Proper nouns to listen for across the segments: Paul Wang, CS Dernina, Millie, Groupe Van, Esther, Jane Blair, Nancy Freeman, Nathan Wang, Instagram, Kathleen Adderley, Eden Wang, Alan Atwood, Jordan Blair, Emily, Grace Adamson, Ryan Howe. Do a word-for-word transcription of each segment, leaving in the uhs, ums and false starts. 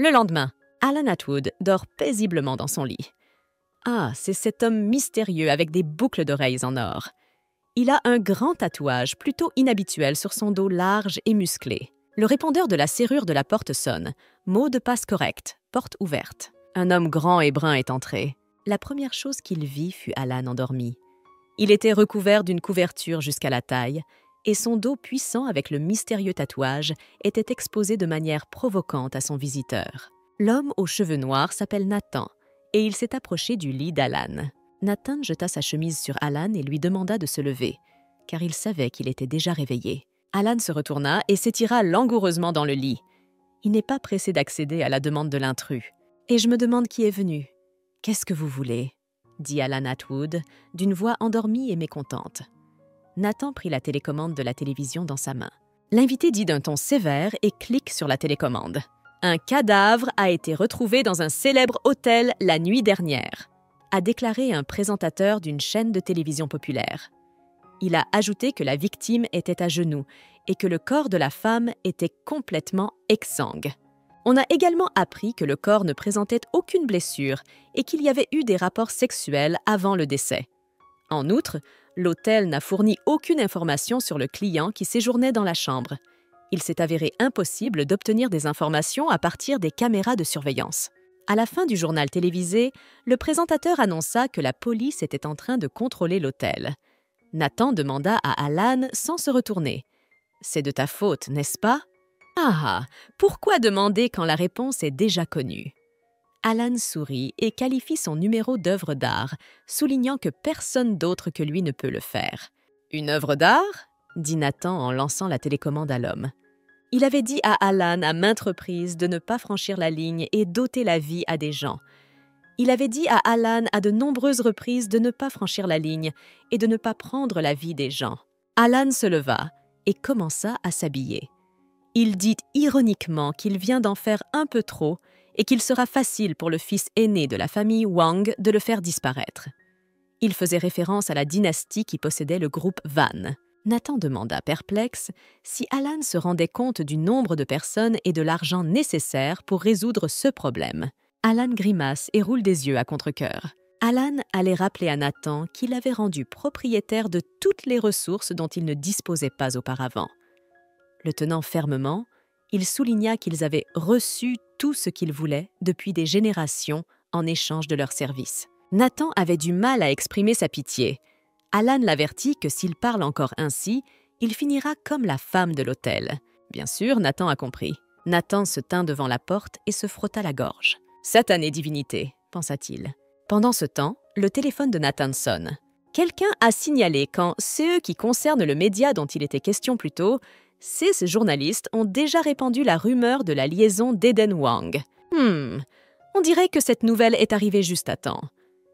Le lendemain, Alan Atwood dort paisiblement dans son lit. Ah, c'est cet homme mystérieux avec des boucles d'oreilles en or. Il a un grand tatouage plutôt inhabituel sur son dos large et musclé. Le répondeur de la serrure de la porte sonne. Mot de passe correct. Porte ouverte. Un homme grand et brun est entré. La première chose qu'il vit fut Alan endormi. Il était recouvert d'une couverture jusqu'à la taille, et son dos puissant avec le mystérieux tatouage était exposé de manière provocante à son visiteur. L'homme aux cheveux noirs s'appelle Nathan, et il s'est approché du lit d'Alan. Nathan jeta sa chemise sur Alan et lui demanda de se lever, car il savait qu'il était déjà réveillé. Alan se retourna et s'étira langoureusement dans le lit. Il n'est pas pressé d'accéder à la demande de l'intrus. « Et je me demande qui est venu. Qu'est-ce que vous voulez ?» dit Alan Atwood, d'une voix endormie et mécontente. Nathan prit la télécommande de la télévision dans sa main. L'invité dit d'un ton sévère et clique sur la télécommande. « Un cadavre a été retrouvé dans un célèbre hôtel la nuit dernière », a déclaré un présentateur d'une chaîne de télévision populaire. Il a ajouté que la victime était à genoux et que le corps de la femme était complètement exsangue. On a également appris que le corps ne présentait aucune blessure et qu'il y avait eu des rapports sexuels avant le décès. En outre, l'hôtel n'a fourni aucune information sur le client qui séjournait dans la chambre. Il s'est avéré impossible d'obtenir des informations à partir des caméras de surveillance. À la fin du journal télévisé, le présentateur annonça que la police était en train de contrôler l'hôtel. Nathan demanda à Alan sans se retourner. « C'est de ta faute, n'est-ce pas ?» « Ah, pourquoi demander quand la réponse est déjà connue ?» Alan sourit et qualifie son numéro d'œuvre d'art, soulignant que personne d'autre que lui ne peut le faire. « Une œuvre d'art ?» dit Nathan en lançant la télécommande à l'homme. Il avait dit à Alan à maintes reprises de ne pas franchir la ligne et d'ôter la vie à des gens. Il avait dit à Alan à de nombreuses reprises de ne pas franchir la ligne et de ne pas prendre la vie des gens. Alan se leva et commença à s'habiller. Il dit ironiquement qu'il vient d'en faire un peu trop et qu'il sera facile pour le fils aîné de la famille Wang de le faire disparaître. Il faisait référence à la dynastie qui possédait le groupe Van. Nathan demanda, perplexe, si Alan se rendait compte du nombre de personnes et de l'argent nécessaire pour résoudre ce problème. Alan grimace et roule des yeux à contre-cœur. Alan allait rappeler à Nathan qu'il avait rendu propriétaire de toutes les ressources dont il ne disposait pas auparavant. Le tenant fermement, il souligna qu'ils avaient reçu tout ce qu'ils voulaient depuis des générations en échange de leurs services. Nathan avait du mal à exprimer sa pitié. Alan l'avertit que s'il parle encore ainsi, il finira comme la femme de l'hôtel. Bien sûr, Nathan a compris. Nathan se tint devant la porte et se frotta la gorge. « Satanée divinité », pensa-t-il. Pendant ce temps, le téléphone de Nathan sonne. Quelqu'un a signalé qu'en ce qui concerne le média dont il était question plus tôt, ces journalistes ont déjà répandu la rumeur de la liaison d'Eden Wang. Hmm, on dirait que cette nouvelle est arrivée juste à temps.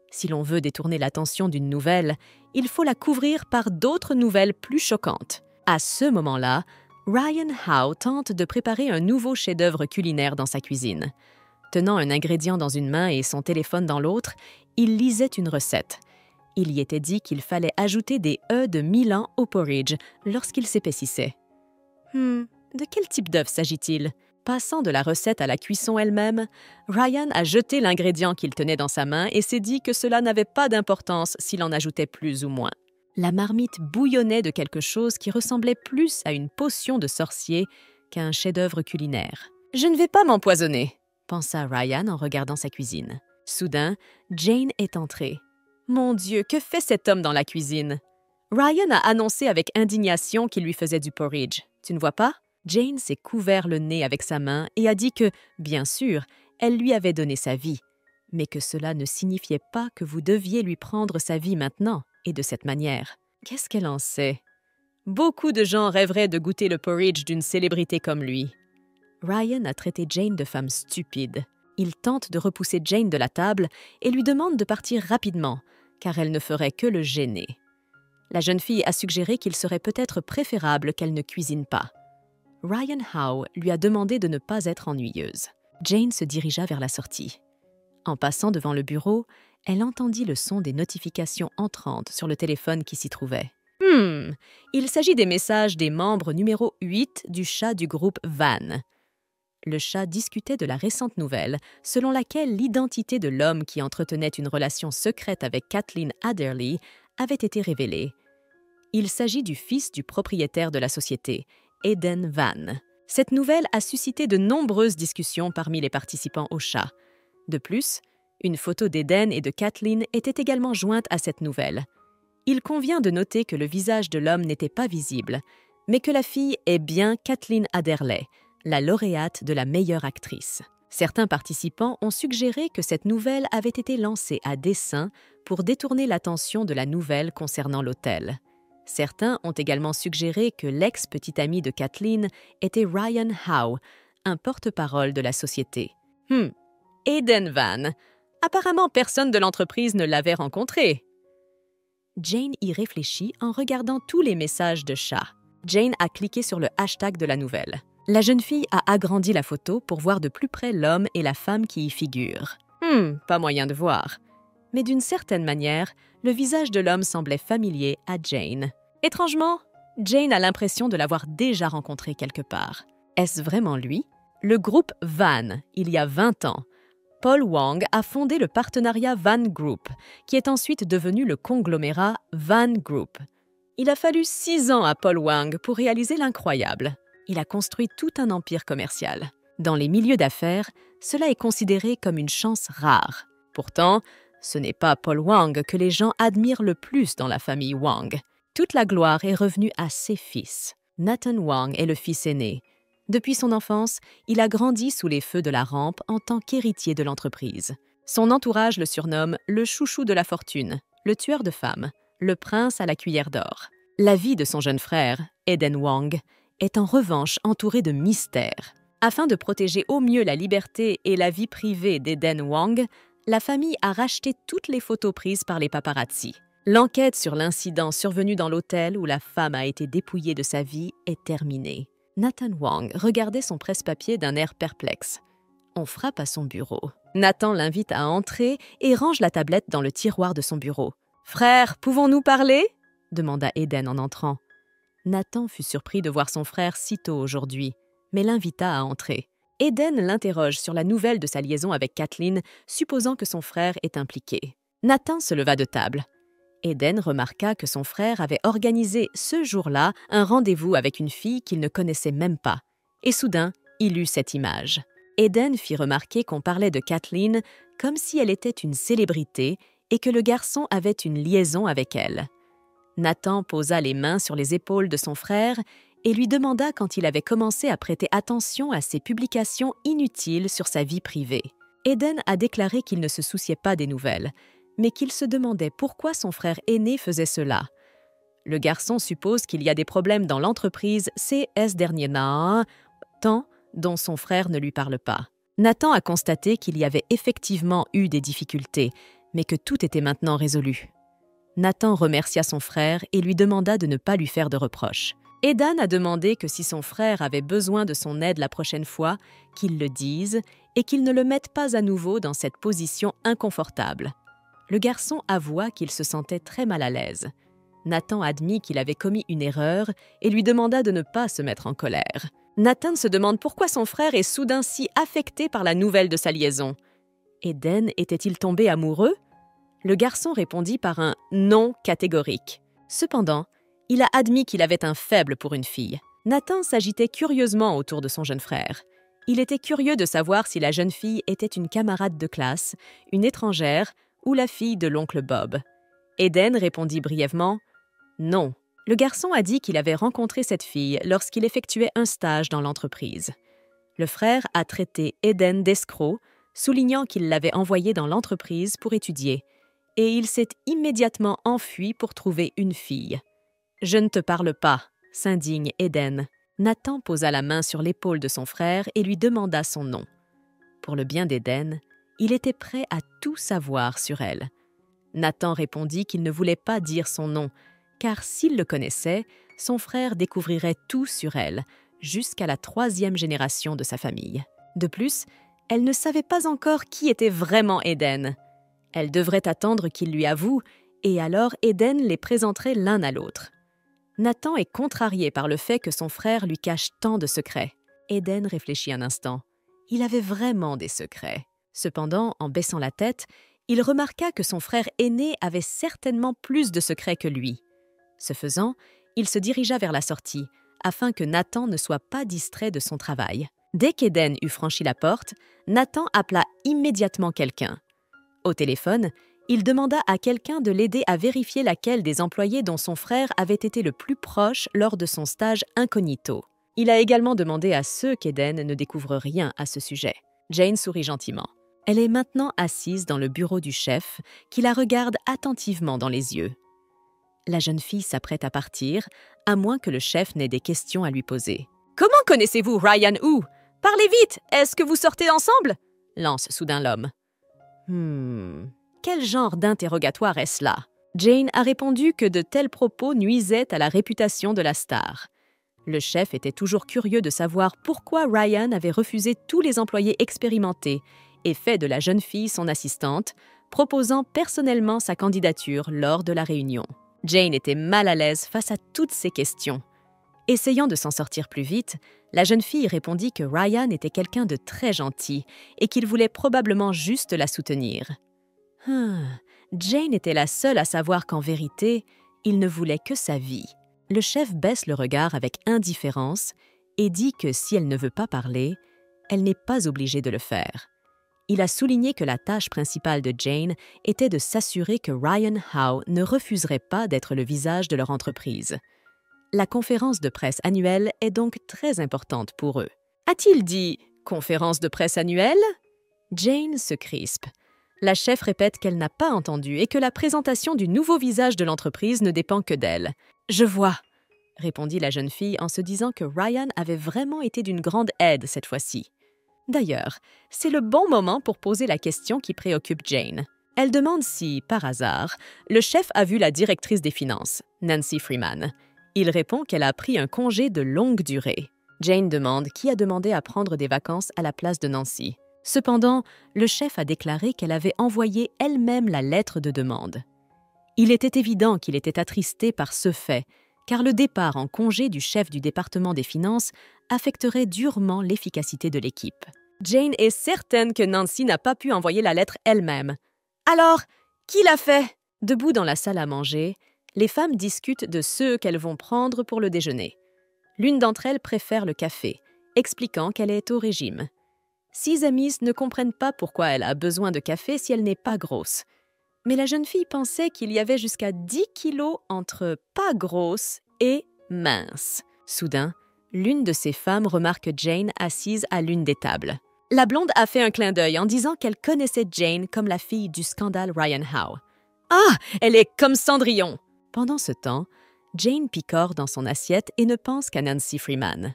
Si l'on veut détourner l'attention d'une nouvelle, il faut la couvrir par d'autres nouvelles plus choquantes. À ce moment-là, Ryan Howe tente de préparer un nouveau chef-d'œuvre culinaire dans sa cuisine. Tenant un ingrédient dans une main et son téléphone dans l'autre, il lisait une recette. Il y était dit qu'il fallait ajouter des œufs de Milan au porridge lorsqu'il s'épaississait. Hmm, de quel type d'œuf s'agit-il? Passant de la recette à la cuisson elle-même, Ryan a jeté l'ingrédient qu'il tenait dans sa main et s'est dit que cela n'avait pas d'importance s'il en ajoutait plus ou moins. La marmite bouillonnait de quelque chose qui ressemblait plus à une potion de sorcier qu'à un chef-d'œuvre culinaire. « Je ne vais pas m'empoisonner », pensa Ryan en regardant sa cuisine. Soudain, Jane est entrée. « Mon Dieu, que fait cet homme dans la cuisine ?» Ryan a annoncé avec indignation qu'il lui faisait du porridge. « Tu ne vois pas ?» Jane s'est couvert le nez avec sa main et a dit que, bien sûr, elle lui avait donné sa vie, mais que cela ne signifiait pas que vous deviez lui prendre sa vie maintenant, et de cette manière. Qu'est-ce qu'elle en sait? Beaucoup de gens rêveraient de goûter le porridge d'une célébrité comme lui. Ryan a traité Jane de femme stupide. Il tente de repousser Jane de la table et lui demande de partir rapidement, car elle ne ferait que le gêner. La jeune fille a suggéré qu'il serait peut-être préférable qu'elle ne cuisine pas. Ryan Howe lui a demandé de ne pas être ennuyeuse. Jane se dirigea vers la sortie. En passant devant le bureau, elle entendit le son des notifications entrantes sur le téléphone qui s'y trouvait. « Hmm, il s'agit des messages des membres numéro huit du chat du groupe Van. » le chat discutait de la récente nouvelle selon laquelle l'identité de l'homme qui entretenait une relation secrète avec Kathleen Adderley avait été révélée. Il s'agit du fils du propriétaire de la société, Eden Wang. Cette nouvelle a suscité de nombreuses discussions parmi les participants au chat. De plus, une photo d'Eden et de Kathleen était également jointe à cette nouvelle. Il convient de noter que le visage de l'homme n'était pas visible, mais que la fille est bien Kathleen Adderley, la lauréate de la meilleure actrice. Certains participants ont suggéré que cette nouvelle avait été lancée à dessein pour détourner l'attention de la nouvelle concernant l'hôtel. Certains ont également suggéré que l'ex-petite amie de Kathleen était Ryan Howe, un porte-parole de la société. Hmm, Eden Wang. Apparemment, personne de l'entreprise ne l'avait rencontré. Jane y réfléchit en regardant tous les messages de chat. Jane a cliqué sur le hashtag de la nouvelle. La jeune fille a agrandi la photo pour voir de plus près l'homme et la femme qui y figurent. Hmm, pas moyen de voir. Mais d'une certaine manière, le visage de l'homme semblait familier à Jane. Étrangement, Jane a l'impression de l'avoir déjà rencontré quelque part. Est-ce vraiment lui? Le groupe Van, il y a vingt ans. Paul Wang a fondé le partenariat Van Group, qui est ensuite devenu le conglomérat Van Group. Il a fallu six ans à Paul Wang pour réaliser l'incroyable. Il a construit tout un empire commercial. Dans les milieux d'affaires, cela est considéré comme une chance rare. Pourtant, ce n'est pas Paul Wang que les gens admirent le plus dans la famille Wang. Toute la gloire est revenue à ses fils. Nathan Wang est le fils aîné. Depuis son enfance, il a grandi sous les feux de la rampe en tant qu'héritier de l'entreprise. Son entourage le surnomme « le chouchou de la fortune », le tueur de femmes, le prince à la cuillère d'or. La vie de son jeune frère, Eden Wang, est en revanche entourée de mystères. Afin de protéger au mieux la liberté et la vie privée d'Eden Wang, la famille a racheté toutes les photos prises par les paparazzis. L'enquête sur l'incident survenu dans l'hôtel où la femme a été dépouillée de sa vie est terminée. Nathan Wang regardait son presse-papier d'un air perplexe. On frappe à son bureau. Nathan l'invite à entrer et range la tablette dans le tiroir de son bureau. « Frère, pouvons-nous parler ?» demanda Eden en entrant. Nathan fut surpris de voir son frère si tôt aujourd'hui, mais l'invita à entrer. Eden l'interroge sur la nouvelle de sa liaison avec Kathleen, supposant que son frère est impliqué. Nathan se leva de table. Eden remarqua que son frère avait organisé, ce jour-là, un rendez-vous avec une fille qu'il ne connaissait même pas. Et soudain, il eut cette image. Eden fit remarquer qu'on parlait de Kathleen comme si elle était une célébrité et que le garçon avait une liaison avec elle. Nathan posa les mains sur les épaules de son frère et lui demanda quand il avait commencé à prêter attention à ses publications inutiles sur sa vie privée. Eden a déclaré qu'il ne se souciait pas des nouvelles, mais qu'il se demandait pourquoi son frère aîné faisait cela. Le garçon suppose qu'il y a des problèmes dans l'entreprise C S Dernina, tant dont son frère ne lui parle pas. Nathan a constaté qu'il y avait effectivement eu des difficultés, mais que tout était maintenant résolu. Nathan remercia son frère et lui demanda de ne pas lui faire de reproches. Eden a demandé que si son frère avait besoin de son aide la prochaine fois, qu'il le dise et qu'il ne le mette pas à nouveau dans cette position inconfortable. Le garçon avoua qu'il se sentait très mal à l'aise. Nathan admit qu'il avait commis une erreur et lui demanda de ne pas se mettre en colère. Nathan se demande pourquoi son frère est soudain si affecté par la nouvelle de sa liaison. Eden était-il tombé amoureux? Le garçon répondit par un « non » catégorique. Cependant, il a admis qu'il avait un faible pour une fille. Nathan s'agitait curieusement autour de son jeune frère. Il était curieux de savoir si la jeune fille était une camarade de classe, une étrangère, ou la fille de l'oncle Bob. Eden répondit brièvement « Non ». Le garçon a dit qu'il avait rencontré cette fille lorsqu'il effectuait un stage dans l'entreprise. Le frère a traité Eden d'escroc, soulignant qu'il l'avait envoyé dans l'entreprise pour étudier, et il s'est immédiatement enfui pour trouver une fille. « Je ne te parle pas », s'indigne Eden. Nathan posa la main sur l'épaule de son frère et lui demanda son nom. Pour le bien d'Eden, il était prêt à tout savoir sur elle. Nathan répondit qu'il ne voulait pas dire son nom, car s'il le connaissait, son frère découvrirait tout sur elle, jusqu'à la troisième génération de sa famille. De plus, elle ne savait pas encore qui était vraiment Eden. Elle devrait attendre qu'il lui avoue, et alors Eden les présenterait l'un à l'autre. Nathan est contrarié par le fait que son frère lui cache tant de secrets. Eden réfléchit un instant. Il avait vraiment des secrets. Cependant, en baissant la tête, il remarqua que son frère aîné avait certainement plus de secrets que lui. Ce faisant, il se dirigea vers la sortie, afin que Nathan ne soit pas distrait de son travail. Dès qu'Eden eut franchi la porte, Nathan appela immédiatement quelqu'un. Au téléphone, il demanda à quelqu'un de l'aider à vérifier laquelle des employés dont son frère avait été le plus proche lors de son stage incognito. Il a également demandé à ceux qu'Eden ne découvre rien à ce sujet. Jane sourit gentiment. Elle est maintenant assise dans le bureau du chef, qui la regarde attentivement dans les yeux. La jeune fille s'apprête à partir, à moins que le chef n'ait des questions à lui poser. « Comment connaissez-vous Ryan Howe? Parlez vite! Est-ce que vous sortez ensemble ?» lance soudain l'homme. « Hmm... Quel genre d'interrogatoire est-ce là ?» Jane a répondu que de tels propos nuisaient à la réputation de la star. Le chef était toujours curieux de savoir pourquoi Ryan avait refusé tous les employés expérimentés et fait de la jeune fille son assistante, proposant personnellement sa candidature lors de la réunion. Jane était mal à l'aise face à toutes ces questions. Essayant de s'en sortir plus vite, la jeune fille répondit que Ryan était quelqu'un de très gentil et qu'il voulait probablement juste la soutenir. Hum, Jane était la seule à savoir qu'en vérité, il ne voulait que sa vie. Le chef baisse le regard avec indifférence et dit que si elle ne veut pas parler, elle n'est pas obligée de le faire. Il a souligné que la tâche principale de Jane était de s'assurer que Ryan Howe ne refuserait pas d'être le visage de leur entreprise. La conférence de presse annuelle est donc très importante pour eux. A-t-il dit « conférence de presse annuelle » Jane se crispe. La chef répète qu'elle n'a pas entendu et que la présentation du nouveau visage de l'entreprise ne dépend que d'elle. « Je vois », répondit la jeune fille en se disant que Ryan avait vraiment été d'une grande aide cette fois-ci. D'ailleurs, c'est le bon moment pour poser la question qui préoccupe Jane. Elle demande si, par hasard, le chef a vu la directrice des finances, Nancy Freeman. Il répond qu'elle a pris un congé de longue durée. Jane demande qui a demandé à prendre des vacances à la place de Nancy. Cependant, le chef a déclaré qu'elle avait envoyé elle-même la lettre de demande. Il était évident qu'il était attristé par ce fait, car le départ en congé du chef du département des finances affecterait durement l'efficacité de l'équipe. Jane est certaine que Nancy n'a pas pu envoyer la lettre elle-même. Alors, qui l'a fait? Debout dans la salle à manger, les femmes discutent de ceux qu'elles vont prendre pour le déjeuner. L'une d'entre elles préfère le café, expliquant qu'elle est au régime. Six amies ne comprennent pas pourquoi elle a besoin de café si elle n'est pas grosse. Mais la jeune fille pensait qu'il y avait jusqu'à dix kilos entre pas grosse et mince. Soudain, l'une de ces femmes remarque Jane assise à l'une des tables. La blonde a fait un clin d'œil en disant qu'elle connaissait Jane comme la fille du scandale Ryan Howe. « Ah, elle est comme Cendrillon !» Pendant ce temps, Jane picore dans son assiette et ne pense qu'à Nancy Freeman.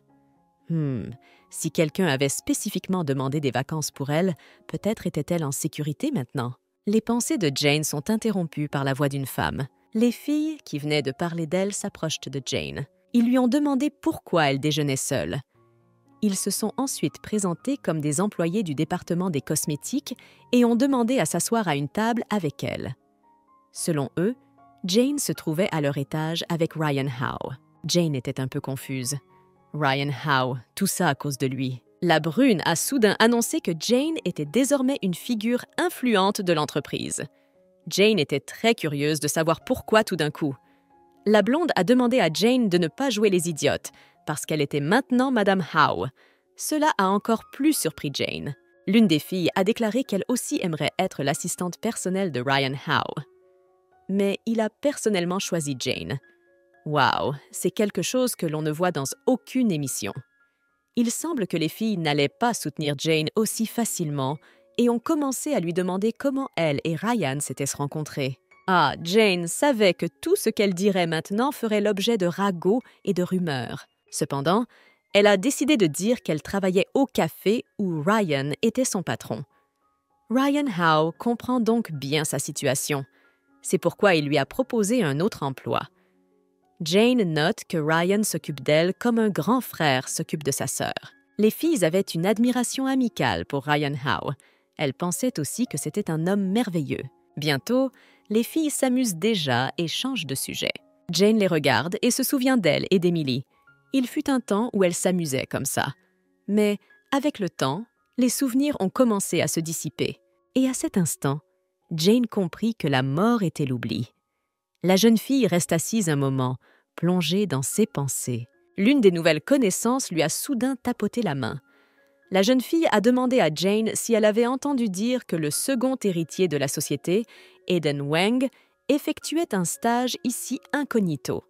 Hmm, si quelqu'un avait spécifiquement demandé des vacances pour elle, peut-être était-elle en sécurité maintenant. Les pensées de Jane sont interrompues par la voix d'une femme. Les filles qui venaient de parler d'elle s'approchent de Jane. Ils lui ont demandé pourquoi elle déjeunait seule. Ils se sont ensuite présentés comme des employés du département des cosmétiques et ont demandé à s'asseoir à une table avec elle. Selon eux, Jane se trouvait à leur étage avec Ryan Howe. Jane était un peu confuse. Ryan Howe, tout ça à cause de lui. La brune a soudain annoncé que Jane était désormais une figure influente de l'entreprise. Jane était très curieuse de savoir pourquoi tout d'un coup. La blonde a demandé à Jane de ne pas jouer les idiotes, parce qu'elle était maintenant Madame Howe. Cela a encore plus surpris Jane. L'une des filles a déclaré qu'elle aussi aimerait être l'assistante personnelle de Ryan Howe. Mais il a personnellement choisi Jane. Waouh, c'est quelque chose que l'on ne voit dans aucune émission. Il semble que les filles n'allaient pas soutenir Jane aussi facilement et ont commencé à lui demander comment elle et Ryan s'étaient rencontrés. Ah, Jane savait que tout ce qu'elle dirait maintenant ferait l'objet de ragots et de rumeurs. Cependant, elle a décidé de dire qu'elle travaillait au café où Ryan était son patron. Ryan Howe comprend donc bien sa situation. C'est pourquoi il lui a proposé un autre emploi. Jane note que Ryan s'occupe d'elle comme un grand frère s'occupe de sa sœur. Les filles avaient une admiration amicale pour Ryan Howe. Elles pensaient aussi que c'était un homme merveilleux. Bientôt, les filles s'amusent déjà et changent de sujet. Jane les regarde et se souvient d'elle et d'Emily. Il fut un temps où elles s'amusaient comme ça. Mais avec le temps, les souvenirs ont commencé à se dissiper. Et à cet instant, Jane comprit que la mort était l'oubli. La jeune fille reste assise un moment, plongée dans ses pensées. L'une des nouvelles connaissances lui a soudain tapoté la main. La jeune fille a demandé à Jane si elle avait entendu dire que le second héritier de la société, Eden Wang, effectuait un stage ici incognito.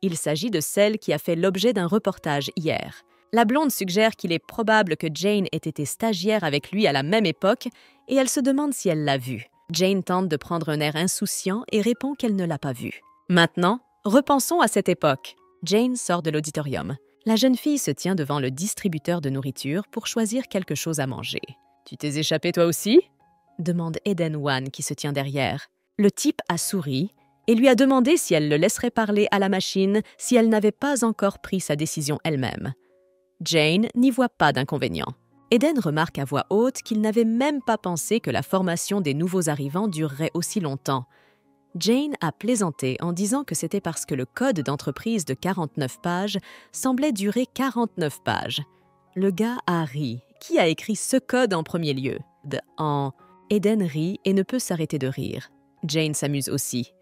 Il s'agit de celle qui a fait l'objet d'un reportage hier. La blonde suggère qu'il est probable que Jane ait été stagiaire avec lui à la même époque et elle se demande si elle l'a vu. Jane tente de prendre un air insouciant et répond qu'elle ne l'a pas vu. Maintenant, repensons à cette époque. Jane sort de l'auditorium. La jeune fille se tient devant le distributeur de nourriture pour choisir quelque chose à manger. « Tu t'es échappé toi aussi ?» demande Eden Wang qui se tient derrière. Le type a souri et lui a demandé si elle le laisserait parler à la machine si elle n'avait pas encore pris sa décision elle-même. Jane n'y voit pas d'inconvénient. Eden remarque à voix haute qu'il n'avait même pas pensé que la formation des nouveaux arrivants durerait aussi longtemps. Jane a plaisanté en disant que c'était parce que le code d'entreprise de quarante-neuf pages semblait durer quarante-neuf pages. Le gars a ri. Qui a écrit ce code en premier lieu ? En Eden rit et ne peut s'arrêter de rire. Jane s'amuse aussi.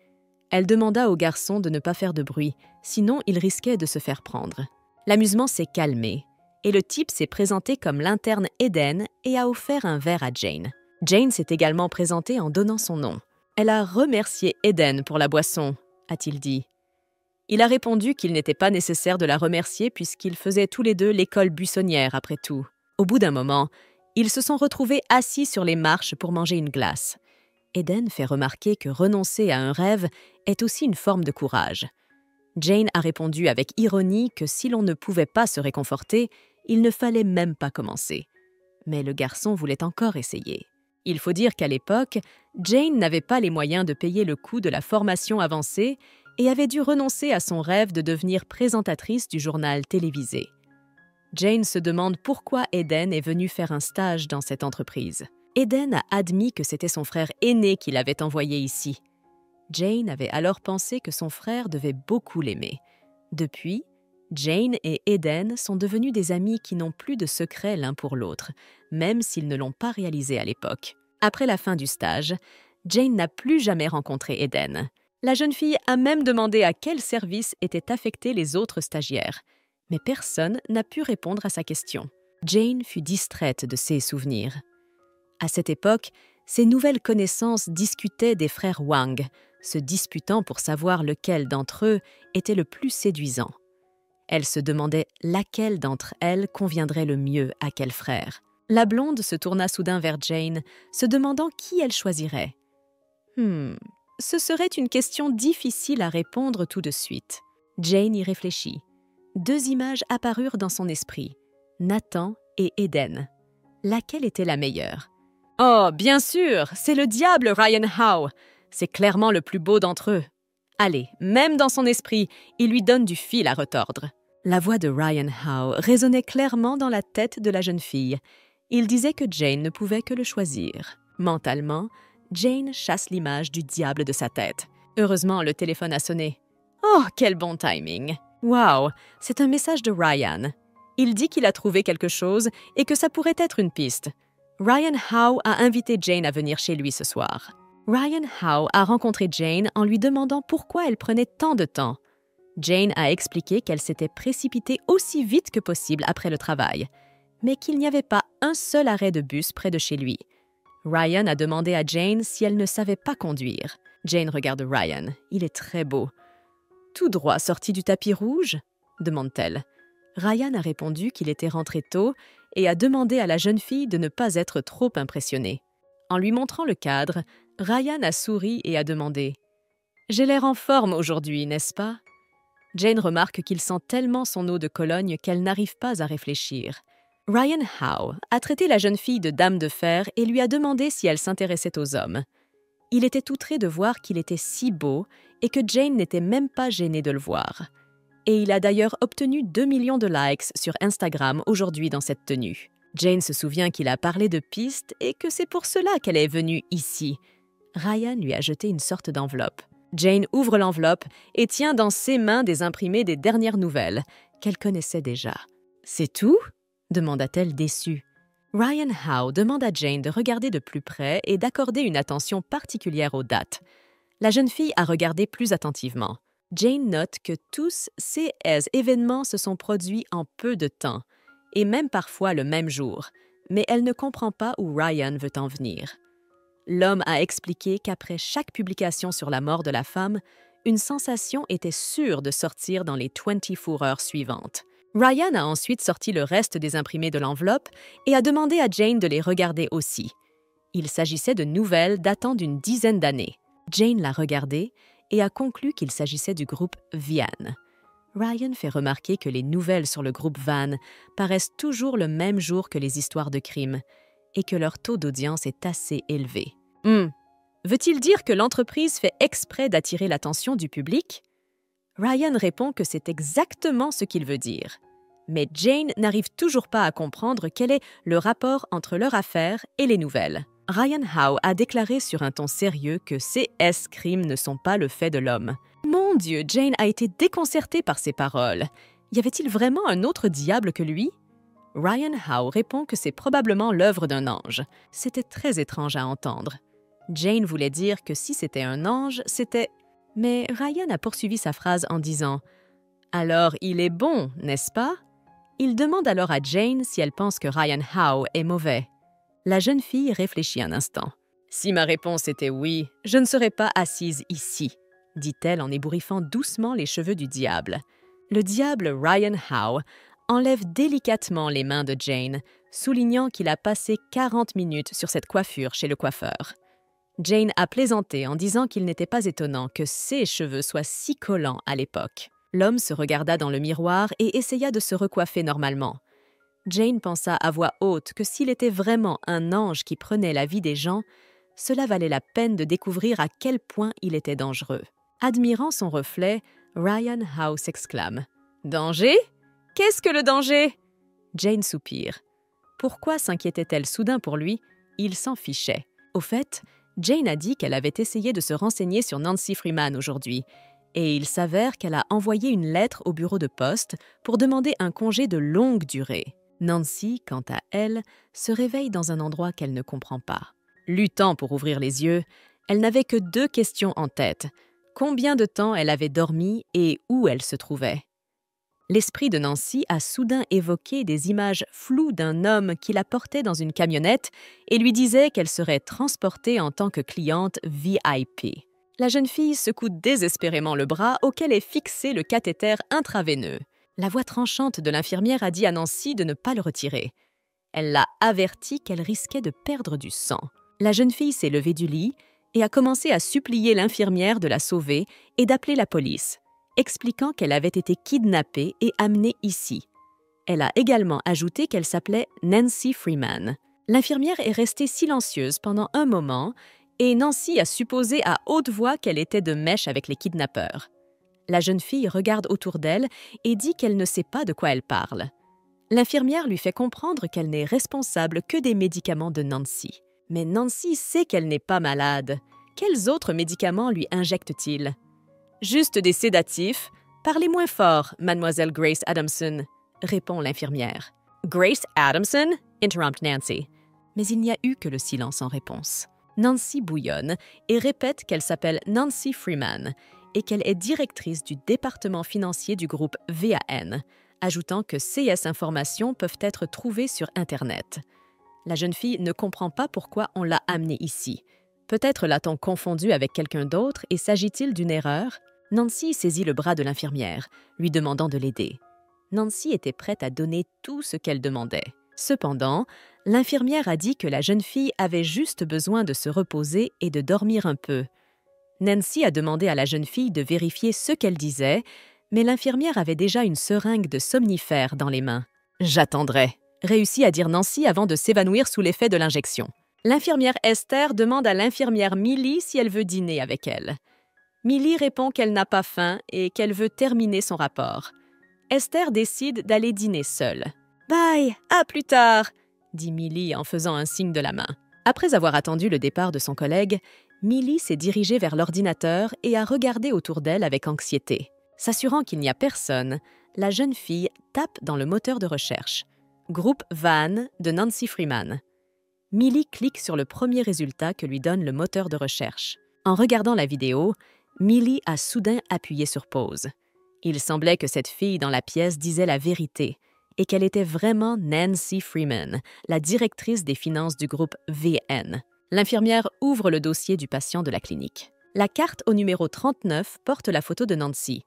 Elle demanda au garçon de ne pas faire de bruit, sinon il risquait de se faire prendre. L'amusement s'est calmé, et le type s'est présenté comme l'interne Eden et a offert un verre à Jane. Jane s'est également présentée en donnant son nom. Elle a remercié Eden pour la boisson, a-t-il dit. Il a répondu qu'il n'était pas nécessaire de la remercier puisqu'ils faisaient tous les deux l'école buissonnière après tout. Au bout d'un moment, ils se sont retrouvés assis sur les marches pour manger une glace. Eden fait remarquer que renoncer à un rêve est aussi une forme de courage. Jane a répondu avec ironie que si l'on ne pouvait pas se réconforter, il ne fallait même pas commencer. Mais le garçon voulait encore essayer. Il faut dire qu'à l'époque, Jane n'avait pas les moyens de payer le coût de la formation avancée et avait dû renoncer à son rêve de devenir présentatrice du journal télévisé. Jane se demande pourquoi Eden est venu faire un stage dans cette entreprise. Eden a admis que c'était son frère aîné qui l'avait envoyé ici. Jane avait alors pensé que son frère devait beaucoup l'aimer. Depuis, Jane et Eden sont devenus des amis qui n'ont plus de secret l'un pour l'autre, même s'ils ne l'ont pas réalisé à l'époque. Après la fin du stage, Jane n'a plus jamais rencontré Eden. La jeune fille a même demandé à quel service étaient affectés les autres stagiaires, mais personne n'a pu répondre à sa question. Jane fut distraite de ses souvenirs. À cette époque, ses nouvelles connaissances discutaient des frères Wang, se disputant pour savoir lequel d'entre eux était le plus séduisant. Elle se demandait laquelle d'entre elles conviendrait le mieux à quel frère. La blonde se tourna soudain vers Jane, se demandant qui elle choisirait. Hmm, ce serait une question difficile à répondre tout de suite. Jane y réfléchit. Deux images apparurent dans son esprit, Nathan et Eden. Laquelle était la meilleure ? « Oh, bien sûr, c'est le diable, Ryan Howe. C'est clairement le plus beau d'entre eux. » Allez, même dans son esprit, il lui donne du fil à retordre. La voix de Ryan Howe résonnait clairement dans la tête de la jeune fille. Il disait que Jane ne pouvait que le choisir. Mentalement, Jane chasse l'image du diable de sa tête. Heureusement, le téléphone a sonné. « Oh, quel bon timing !»« Wow, c'est un message de Ryan. » Il dit qu'il a trouvé quelque chose et que ça pourrait être une piste. Ryan Howe a invité Jane à venir chez lui ce soir. Ryan Howe a rencontré Jane en lui demandant pourquoi elle prenait tant de temps. Jane a expliqué qu'elle s'était précipitée aussi vite que possible après le travail, mais qu'il n'y avait pas un seul arrêt de bus près de chez lui. Ryan a demandé à Jane si elle ne savait pas conduire. Jane regarde Ryan. Il est très beau. « Tout droit sorti du tapis rouge ?» demande-t-elle. Ryan a répondu qu'il était rentré tôt et a demandé à la jeune fille de ne pas être trop impressionnée. En lui montrant le cadre, Ryan a souri et a demandé « J'ai l'air en forme aujourd'hui, n'est-ce pas ?» Jane remarque qu'il sent tellement son eau de Cologne qu'elle n'arrive pas à réfléchir. Ryan Howe a traité la jeune fille de dame de fer et lui a demandé si elle s'intéressait aux hommes. Il était outré de voir qu'il était si beau et que Jane n'était même pas gênée de le voir. Et il a d'ailleurs obtenu deux millions de likes sur Instagram aujourd'hui dans cette tenue. Jane se souvient qu'il a parlé de pistes et que c'est pour cela qu'elle est venue ici. Ryan lui a jeté une sorte d'enveloppe. Jane ouvre l'enveloppe et tient dans ses mains des imprimés des dernières nouvelles, qu'elle connaissait déjà. « C'est tout ?» demanda-t-elle déçue. Ryan Howe demande à Jane de regarder de plus près et d'accorder une attention particulière aux dates. La jeune fille a regardé plus attentivement. Jane note que tous ces événements se sont produits en peu de temps, et même parfois le même jour, mais elle ne comprend pas où Ryan veut en venir. L'homme a expliqué qu'après chaque publication sur la mort de la femme, une sensation était sûre de sortir dans les vingt-quatre heures suivantes. Ryan a ensuite sorti le reste des imprimés de l'enveloppe et a demandé à Jane de les regarder aussi. Il s'agissait de nouvelles datant d'une dizaine d'années. Jane l'a regardé et a conclu qu'il s'agissait du groupe Vian. Ryan fait remarquer que les nouvelles sur le groupe Van paraissent toujours le même jour que les histoires de crimes et que leur taux d'audience est assez élevé. Hmm. Veut-il dire que l'entreprise fait exprès d'attirer l'attention du public? Ryan répond que c'est exactement ce qu'il veut dire. Mais Jane n'arrive toujours pas à comprendre quel est le rapport entre leur affaire et les nouvelles. Ryan Howe a déclaré sur un ton sérieux que ces crimes ne sont pas le fait de l'homme. Mon Dieu, Jane a été déconcertée par ces paroles. Y avait-il vraiment un autre diable que lui? Ryan Howe répond que c'est probablement l'œuvre d'un ange. C'était très étrange à entendre. Jane voulait dire que si c'était un ange, c'était... Mais Ryan a poursuivi sa phrase en disant « Alors, il est bon, n'est-ce pas ?» Il demande alors à Jane si elle pense que Ryan Howe est mauvais. La jeune fille réfléchit un instant. « Si ma réponse était oui, je ne serais pas assise ici, » dit-elle en ébouriffant doucement les cheveux du diable. Le diable Ryan Howe enlève délicatement les mains de Jane, soulignant qu'il a passé quarante minutes sur cette coiffure chez le coiffeur. Jane a plaisanté en disant qu'il n'était pas étonnant que ses cheveux soient si collants à l'époque. L'homme se regarda dans le miroir et essaya de se recoiffer normalement. Jane pensa à voix haute que s'il était vraiment un ange qui prenait la vie des gens, cela valait la peine de découvrir à quel point il était dangereux. Admirant son reflet, Ryan Howe s'exclame « Danger? Qu'est-ce que le danger ?» Jane soupire. Pourquoi s'inquiétait-elle soudain pour lui? Il s'en fichait. Au fait, Jane a dit qu'elle avait essayé de se renseigner sur Nancy Freeman aujourd'hui, et il s'avère qu'elle a envoyé une lettre au bureau de poste pour demander un congé de longue durée. Nancy, quant à elle, se réveille dans un endroit qu'elle ne comprend pas. Luttant pour ouvrir les yeux, elle n'avait que deux questions en tête. Combien de temps elle avait dormi et où elle se trouvait? L'esprit de Nancy a soudain évoqué des images floues d'un homme qui la portait dans une camionnette et lui disait qu'elle serait transportée en tant que cliente V I P. La jeune fille secoue désespérément le bras auquel est fixé le cathéter intraveineux. La voix tranchante de l'infirmière a dit à Nancy de ne pas le retirer. Elle l'a avertie qu'elle risquait de perdre du sang. La jeune fille s'est levée du lit et a commencé à supplier l'infirmière de la sauver et d'appeler la police, expliquant qu'elle avait été kidnappée et amenée ici. Elle a également ajouté qu'elle s'appelait Nancy Freeman. L'infirmière est restée silencieuse pendant un moment et Nancy a supposé à haute voix qu'elle était de mèche avec les kidnappeurs. La jeune fille regarde autour d'elle et dit qu'elle ne sait pas de quoi elle parle. L'infirmière lui fait comprendre qu'elle n'est responsable que des médicaments de Nancy. Mais Nancy sait qu'elle n'est pas malade. Quels autres médicaments lui injecte-t-il? « Juste des sédatifs. Parlez moins fort, mademoiselle Grace Adamson, » répond l'infirmière. « Grace Adamson ?» interrompt Nancy. Mais il n'y a eu que le silence en réponse. Nancy bouillonne et répète qu'elle s'appelle Nancy Freeman et qu'elle est directrice du département financier du groupe Van, ajoutant que ces informations peuvent être trouvées sur Internet. La jeune fille ne comprend pas pourquoi on l'a amenée ici. Peut-être l'a-t-on confondue avec quelqu'un d'autre et s'agit-il d'une erreur? Nancy saisit le bras de l'infirmière, lui demandant de l'aider. Nancy était prête à donner tout ce qu'elle demandait. Cependant, l'infirmière a dit que la jeune fille avait juste besoin de se reposer et de dormir un peu. Nancy a demandé à la jeune fille de vérifier ce qu'elle disait, mais l'infirmière avait déjà une seringue de somnifère dans les mains. « J'attendrai », réussit à dire Nancy avant de s'évanouir sous l'effet de l'injection. L'infirmière Esther demande à l'infirmière Millie si elle veut dîner avec elle. Millie répond qu'elle n'a pas faim et qu'elle veut terminer son rapport. Esther décide d'aller dîner seule. « Bye, à plus tard !» dit Millie en faisant un signe de la main. Après avoir attendu le départ de son collègue, Millie s'est dirigée vers l'ordinateur et a regardé autour d'elle avec anxiété. S'assurant qu'il n'y a personne, la jeune fille tape dans le moteur de recherche. Groupe Van de Nancy Freeman. Millie clique sur le premier résultat que lui donne le moteur de recherche. En regardant la vidéo, Millie a soudain appuyé sur pause. Il semblait que cette fille dans la pièce disait la vérité et qu'elle était vraiment Nancy Freeman, la directrice des finances du groupe V N. L'infirmière ouvre le dossier du patient de la clinique. La carte au numéro trente-neuf porte la photo de Nancy.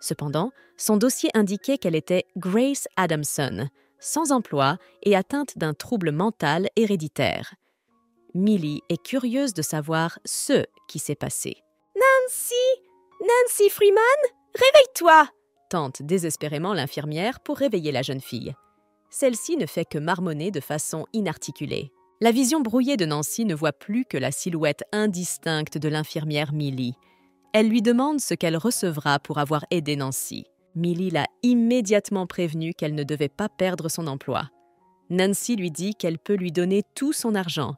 Cependant, son dossier indiquait qu'elle était Grace Adamson, sans emploi et atteinte d'un trouble mental héréditaire. Millie est curieuse de savoir ce qui s'est passé. « Nancy! Nancy Freeman! Réveille-toi » tente désespérément l'infirmière pour réveiller la jeune fille. Celle-ci ne fait que marmonner de façon inarticulée. La vision brouillée de Nancy ne voit plus que la silhouette indistincte de l'infirmière Millie. Elle lui demande ce qu'elle recevra pour avoir aidé Nancy. Millie l'a immédiatement prévenue qu'elle ne devait pas perdre son emploi. Nancy lui dit qu'elle peut lui donner tout son argent.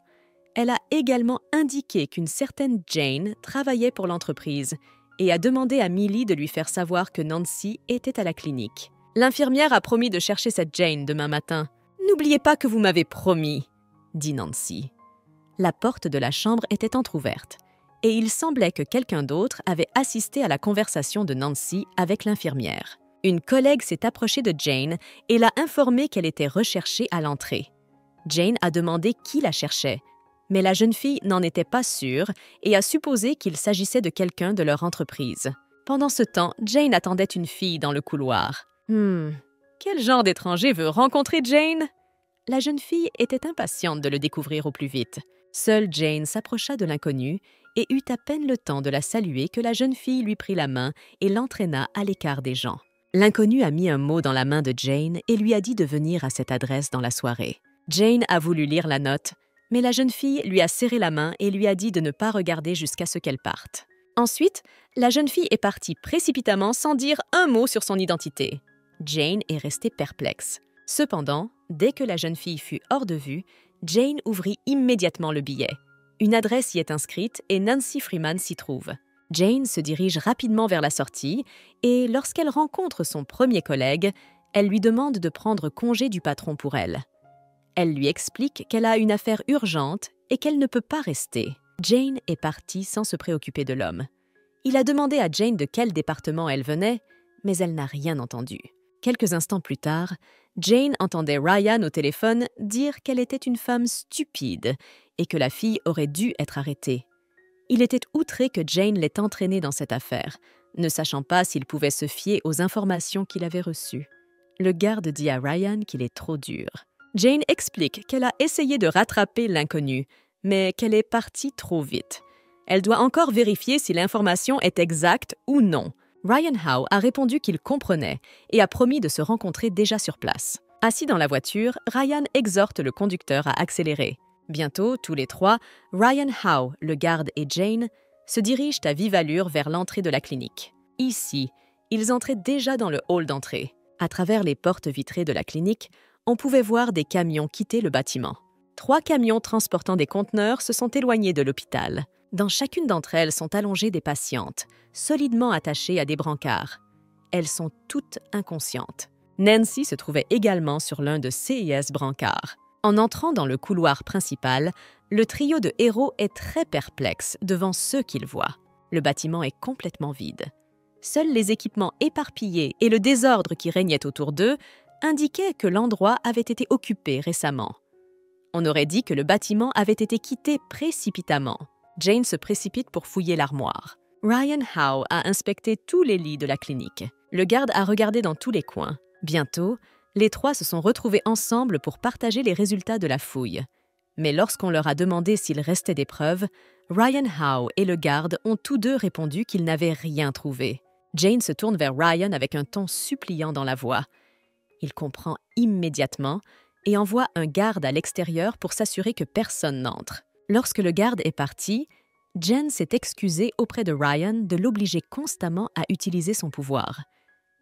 Elle a également indiqué qu'une certaine Jane travaillait pour l'entreprise et a demandé à Millie de lui faire savoir que Nancy était à la clinique. L'infirmière a promis de chercher cette Jane demain matin. « N'oubliez pas que vous m'avez promis », dit Nancy. La porte de la chambre était entrouverte et il semblait que quelqu'un d'autre avait assisté à la conversation de Nancy avec l'infirmière. Une collègue s'est approchée de Jane et l'a informée qu'elle était recherchée à l'entrée. Jane a demandé qui la cherchait, mais la jeune fille n'en était pas sûre et a supposé qu'il s'agissait de quelqu'un de leur entreprise. Pendant ce temps, Jane attendait une fille dans le couloir. « Hmm, quel genre d'étranger veut rencontrer Jane ?» La jeune fille était impatiente de le découvrir au plus vite. Seule Jane s'approcha de l'inconnue et eut à peine le temps de la saluer que la jeune fille lui prit la main et l'entraîna à l'écart des gens. L'inconnue a mis un mot dans la main de Jane et lui a dit de venir à cette adresse dans la soirée. Jane a voulu lire la note, mais la jeune fille lui a serré la main et lui a dit de ne pas regarder jusqu'à ce qu'elle parte. Ensuite, la jeune fille est partie précipitamment sans dire un mot sur son identité. Jane est restée perplexe. Cependant, dès que la jeune fille fut hors de vue, Jane ouvrit immédiatement le billet. Une adresse y est inscrite et Nancy Freeman s'y trouve. Jane se dirige rapidement vers la sortie et, lorsqu'elle rencontre son premier collègue, elle lui demande de prendre congé du patron pour elle. Elle lui explique qu'elle a une affaire urgente et qu'elle ne peut pas rester. Jane est partie sans se préoccuper de l'homme. Il a demandé à Jane de quel département elle venait, mais elle n'a rien entendu. Quelques instants plus tard, Jane entendait Ryan au téléphone dire qu'elle était une femme stupide et que la fille aurait dû être arrêtée. Il était outré que Jane l'ait entraînée dans cette affaire, ne sachant pas s'il pouvait se fier aux informations qu'il avait reçues. Le garde dit à Ryan qu'il est trop dur. Jane explique qu'elle a essayé de rattraper l'inconnu, mais qu'elle est partie trop vite. Elle doit encore vérifier si l'information est exacte ou non. Ryan Howe a répondu qu'il comprenait et a promis de se rencontrer déjà sur place. Assis dans la voiture, Ryan exhorte le conducteur à accélérer. Bientôt, tous les trois, Ryan Howe, le garde et Jane, se dirigent à vive allure vers l'entrée de la clinique. Ici, ils entraient déjà dans le hall d'entrée. À travers les portes vitrées de la clinique, on pouvait voir des camions quitter le bâtiment. Trois camions transportant des conteneurs se sont éloignés de l'hôpital. Dans chacune d'entre elles sont allongées des patientes, solidement attachées à des brancards. Elles sont toutes inconscientes. Nancy se trouvait également sur l'un de ces brancards. En entrant dans le couloir principal, le trio de héros est très perplexe devant ceux qu'ils voient. Le bâtiment est complètement vide. Seuls les équipements éparpillés et le désordre qui régnait autour d'eux indiquaient que l'endroit avait été occupé récemment. On aurait dit que le bâtiment avait été quitté précipitamment. Jane se précipite pour fouiller l'armoire. Ryan Howe a inspecté tous les lits de la clinique. Le garde a regardé dans tous les coins. Bientôt, les trois se sont retrouvés ensemble pour partager les résultats de la fouille. Mais lorsqu'on leur a demandé s'il restait des preuves, Ryan Howe et le garde ont tous deux répondu qu'ils n'avaient rien trouvé. Jane se tourne vers Ryan avec un ton suppliant dans la voix. Il comprend immédiatement et envoie un garde à l'extérieur pour s'assurer que personne n'entre. Lorsque le garde est parti, Jane s'est excusée auprès de Ryan de l'obliger constamment à utiliser son pouvoir.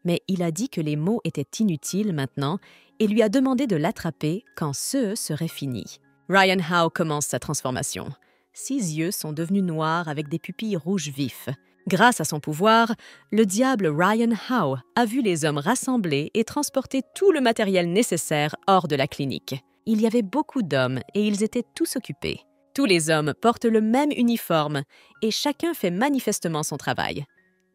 Mais il a dit que les mots étaient inutiles maintenant et lui a demandé de l'attraper quand ce serait fini. Ryan Howe commence sa transformation. Ses yeux sont devenus noirs avec des pupilles rouges vifs. Grâce à son pouvoir, le diable Ryan Howe a vu les hommes rassemblés et transporter tout le matériel nécessaire hors de la clinique. Il y avait beaucoup d'hommes et ils étaient tous occupés. Tous les hommes portent le même uniforme et chacun fait manifestement son travail.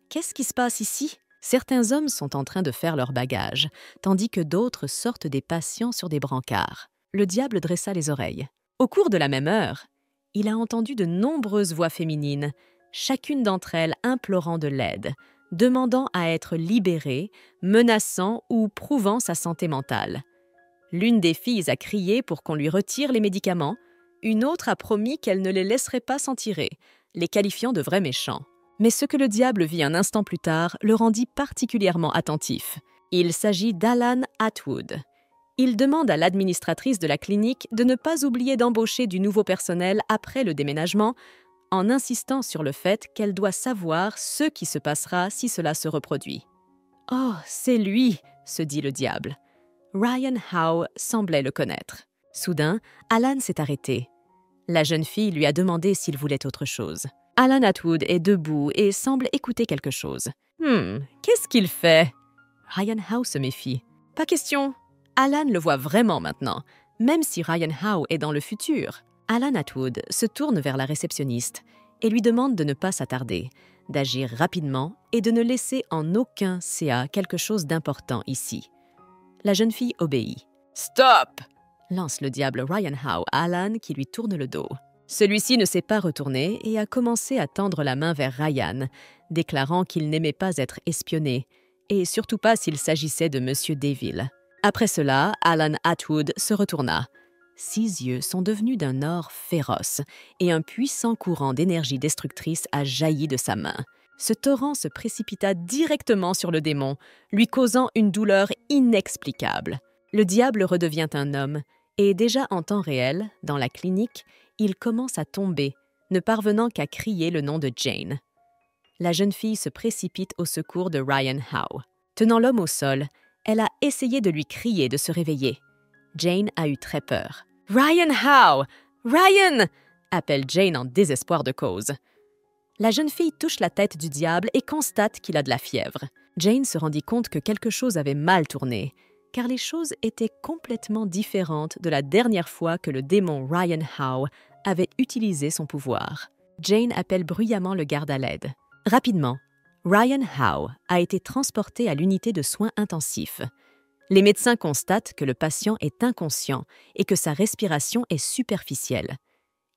Qu'est-ce qui se passe ici? Certains hommes sont en train de faire leur bagage, tandis que d'autres sortent des patients sur des brancards. Le diable dressa les oreilles. Au cours de la même heure, il a entendu de nombreuses voix féminines, chacune d'entre elles implorant de l'aide, demandant à être libérée, menaçant ou prouvant sa santé mentale. L'une des filles a crié pour qu'on lui retire les médicaments, une autre a promis qu'elle ne les laisserait pas s'en tirer, les qualifiant de vrais méchants. Mais ce que le diable vit un instant plus tard le rendit particulièrement attentif. Il s'agit d'Alan Atwood. Il demande à l'administratrice de la clinique de ne pas oublier d'embaucher du nouveau personnel après le déménagement, en insistant sur le fait qu'elle doit savoir ce qui se passera si cela se reproduit. « Oh, c'est lui !» se dit le diable. Ryan Howe semblait le connaître. Soudain, Alan s'est arrêté. La jeune fille lui a demandé s'il voulait autre chose. Alan Atwood est debout et semble écouter quelque chose. « Hmm, qu'est-ce qu'il fait ?» Ryan Howe se méfie. « Pas question !» Alan le voit vraiment maintenant, même si Ryan Howe est dans le futur. Alan Atwood se tourne vers la réceptionniste et lui demande de ne pas s'attarder, d'agir rapidement et de ne laisser en aucun C A quelque chose d'important ici. La jeune fille obéit. « Stop !» lance le diable Ryan Howe à Alan qui lui tourne le dos. Celui-ci ne s'est pas retourné et a commencé à tendre la main vers Ryan, déclarant qu'il n'aimait pas être espionné, et surtout pas s'il s'agissait de Monsieur Deville. Après cela, Alan Atwood se retourna. Ses yeux sont devenus d'un or féroce, et un puissant courant d'énergie destructrice a jailli de sa main. Ce torrent se précipita directement sur le démon, lui causant une douleur inexplicable. Le diable redevient un homme, et déjà en temps réel, dans la clinique, il commence à tomber, ne parvenant qu'à crier le nom de Jane. La jeune fille se précipite au secours de Ryan Howe. Tenant l'homme au sol, elle a essayé de lui crier de se réveiller. Jane a eu très peur. « Ryan Howe! Ryan !» appelle Jane en désespoir de cause. La jeune fille touche la tête du diable et constate qu'il a de la fièvre. Jane se rendit compte que quelque chose avait mal tourné, car les choses étaient complètement différentes de la dernière fois que le démon Ryan Howe avait utilisé son pouvoir. Jane appelle bruyamment le garde à l'aide. Rapidement, Ryan Howe a été transporté à l'unité de soins intensifs. Les médecins constatent que le patient est inconscient et que sa respiration est superficielle.